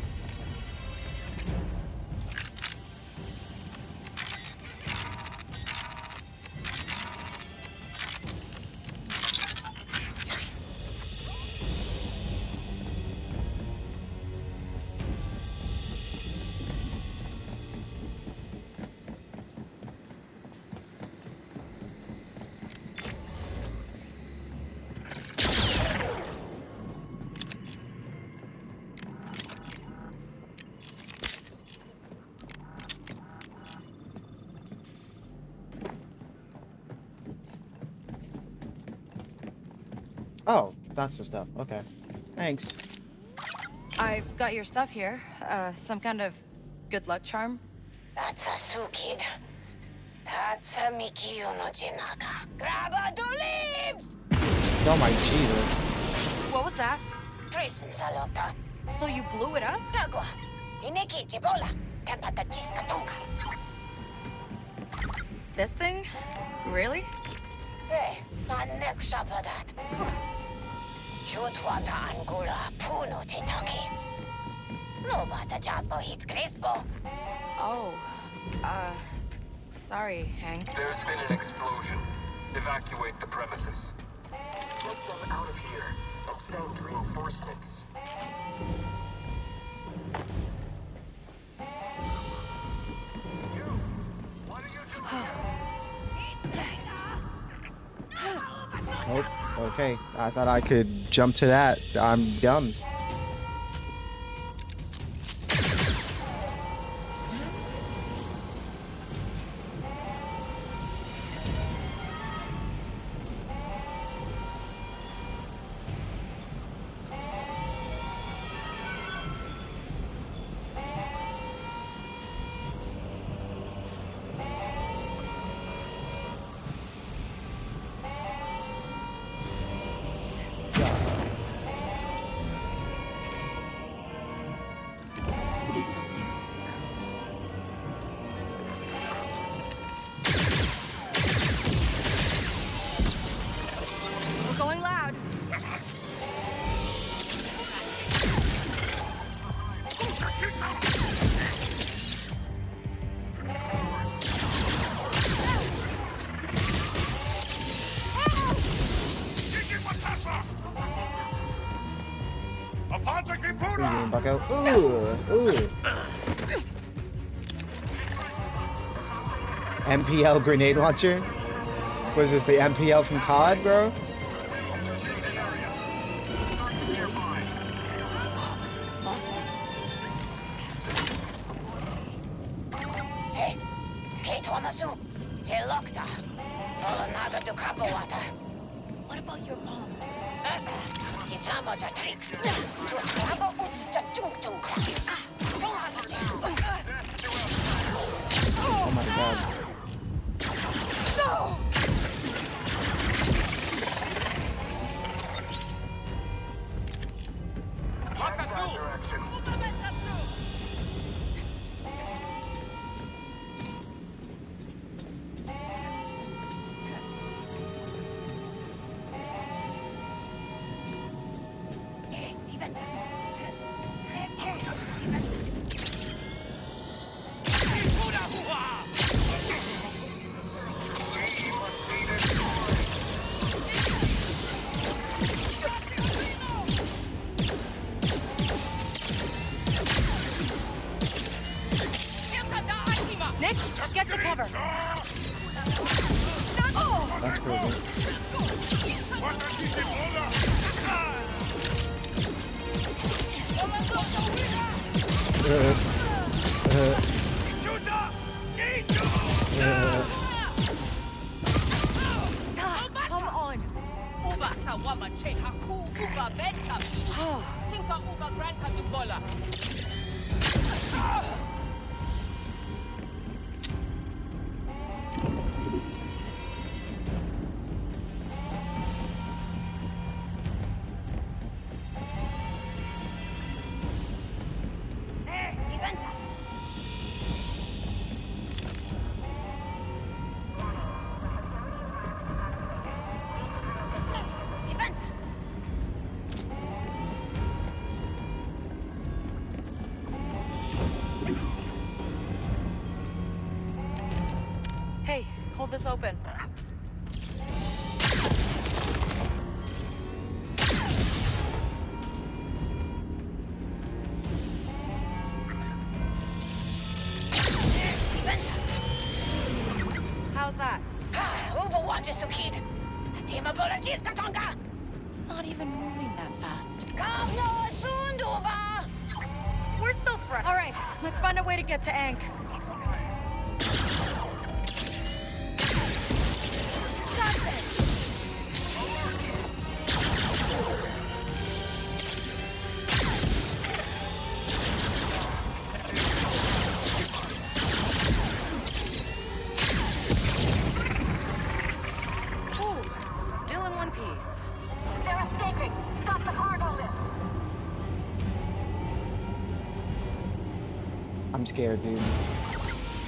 Oh, that's the stuff. Okay. Thanks. I've got your stuff here. Uh, some kind of good luck charm. That's a Sue kid. That's a Mikiyo no Jinaka. Grab a do leaves! Oh my Jesus. What was that? Prison salota. So you blew it up? Dagwa. Ineki Jibola. Tempata Chiskatonka. This thing? Really? Hey, my next shop for that. Jutwata Angula Puno Titaki. Nobata Japo hits Crispo. Oh, uh, sorry, Hank. There's been an explosion. Evacuate the premises. Get them out of here and send reinforcements. You, what are you doing here? Nope. Okay, I thought I could jump to that. I'm dumb. M P L grenade launcher? Was this the M P L from C O D, bro? Hey, Kate Wamasu, Jelokta, Olanaga to Kapawata. What about your mom? Jizama to Trick, to Trabo Ut to Tung Tung Clap. Oh my god. cover. Oh. That's cool, Come on. This open. How's that? Uber watches to kid. Team apologies, Katonga. It's not even moving that fast. Come no soon, Duba. We're still front. All right, let's find a way to get to Ank. Scared, dude.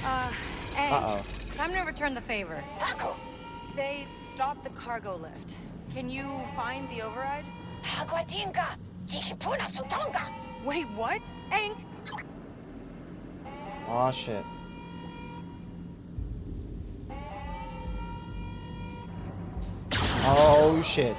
Uh, hey, uh oh. Time to return the favor. They stopped the cargo lift. Can you find the override? Wait, what? Ank? Aw, oh, shit. Oh, shit.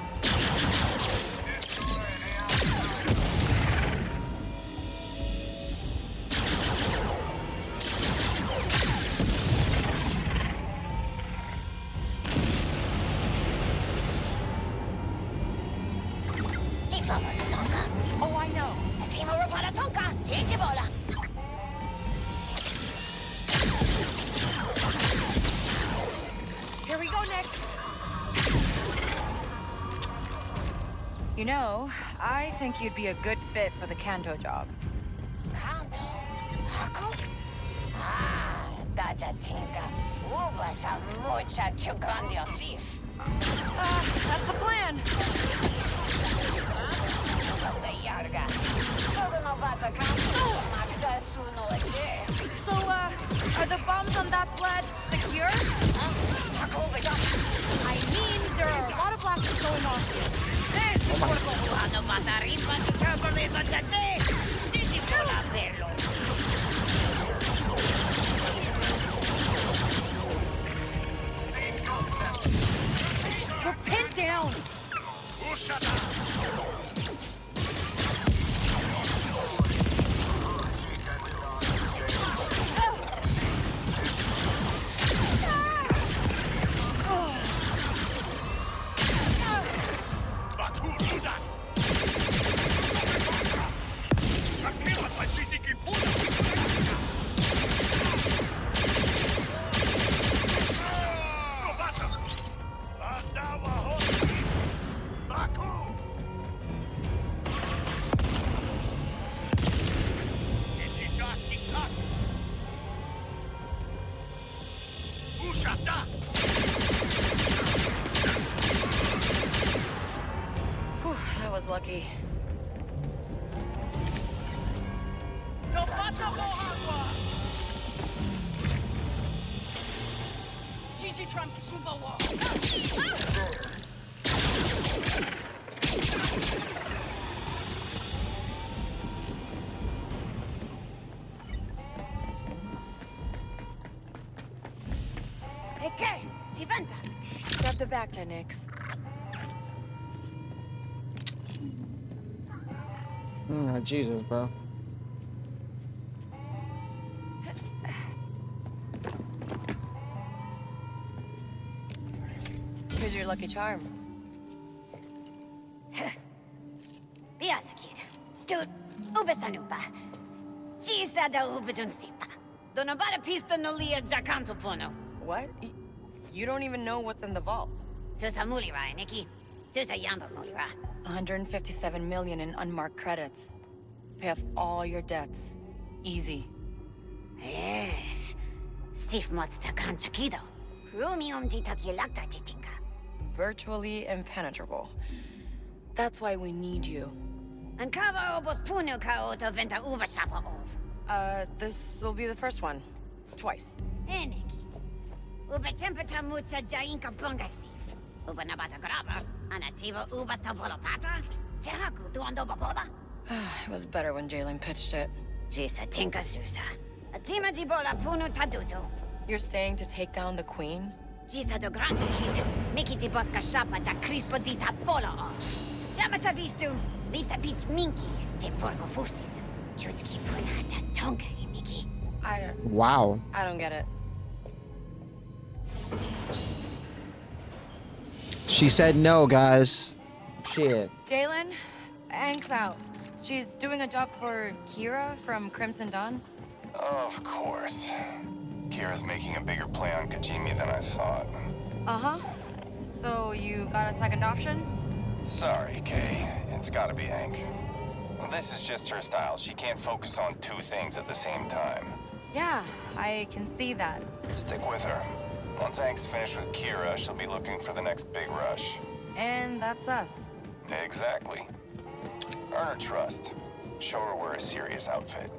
I think you'd be a good fit for the Canto job. Canto? Haku? Ah, Daja Tinga. Ubas a mucha chugandiosif. Ah, that's the plan. So, uh, are the bombs on that sled secure? I mean, there are a lot of blasts going off here. Oh my God. We're pinned down. The back to Nix. Mm, Jesus, bro. lucky charm. Biasakid, Stut, Ubesanupa, Chisa da Ubedunsipa, Donabada Pista Nolia Jacantopono. What? You don't even know what's in the vault. Susa Mulira, Nikki. Susa Yamba Mulira. one hundred fifty-seven million in unmarked credits. Pay off all your debts. Easy. Eh. Sif Matstakan Chakido. Krumium Ditakielakta Jitinga. Virtually impenetrable. That's why we need you. And Kava Obospunu Kaoto Venta Uva Shapa Ov. Uh, this will be the first one. Twice. Eh, Nikki. Uba Tempata Mucha Jainka Bungasif. Uba Nabata Graba. Anativo Uba Sabolopata. Chehaku Duando Babola. It was better when Jaylen pitched it. Jisa Tinka Susa. Atima Jibola Punu Tadudu. You're staying to take down the Queen? Jisa do Grande Hit. Miki Tiboska Shapa Ja Crispo Dita Polo off. Jamata Vistu. Leaves a beach minky. Te Porgo Fusis. Chutki Punata Tonka Miki. I don't. Wow. I don't get it. She said no, guys. Shit. Jaylen, Ank's out. She's doing a job for Kira from Crimson Dawn. Oh, of course. Kira's making a bigger play on Kijimi than I thought. Uh-huh. So you got a second option? Sorry, Kay. It's gotta be Ank. This is just her style. She can't focus on two things at the same time. Yeah, I can see that. Stick with her. Once Ank's finished with Kira, she'll be looking for the next big rush. And that's us. Exactly. Earn her trust. Show her we're a serious outfit.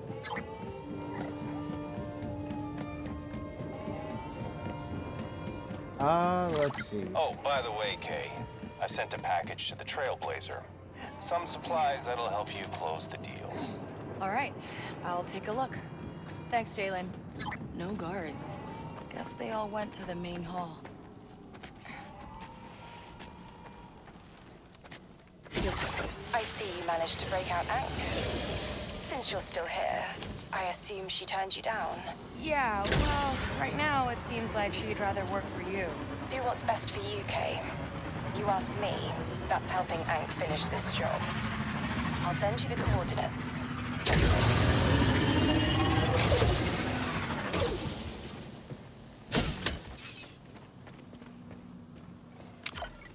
Uh, let's see. Oh, by the way, Kay, I sent a package to the Trailblazer. Some supplies that'll help you close the deal. All right, I'll take a look. Thanks, Jaylen. No guards. Guess they all went to the main hall. I see you managed to break out Ank. Since you're still here, I assume she turned you down. Yeah, well, right now it seems like she'd rather work for you. Do what's best for you, Kay. You ask me, that's helping Ank finish this job. I'll send you the coordinates.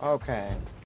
Okay.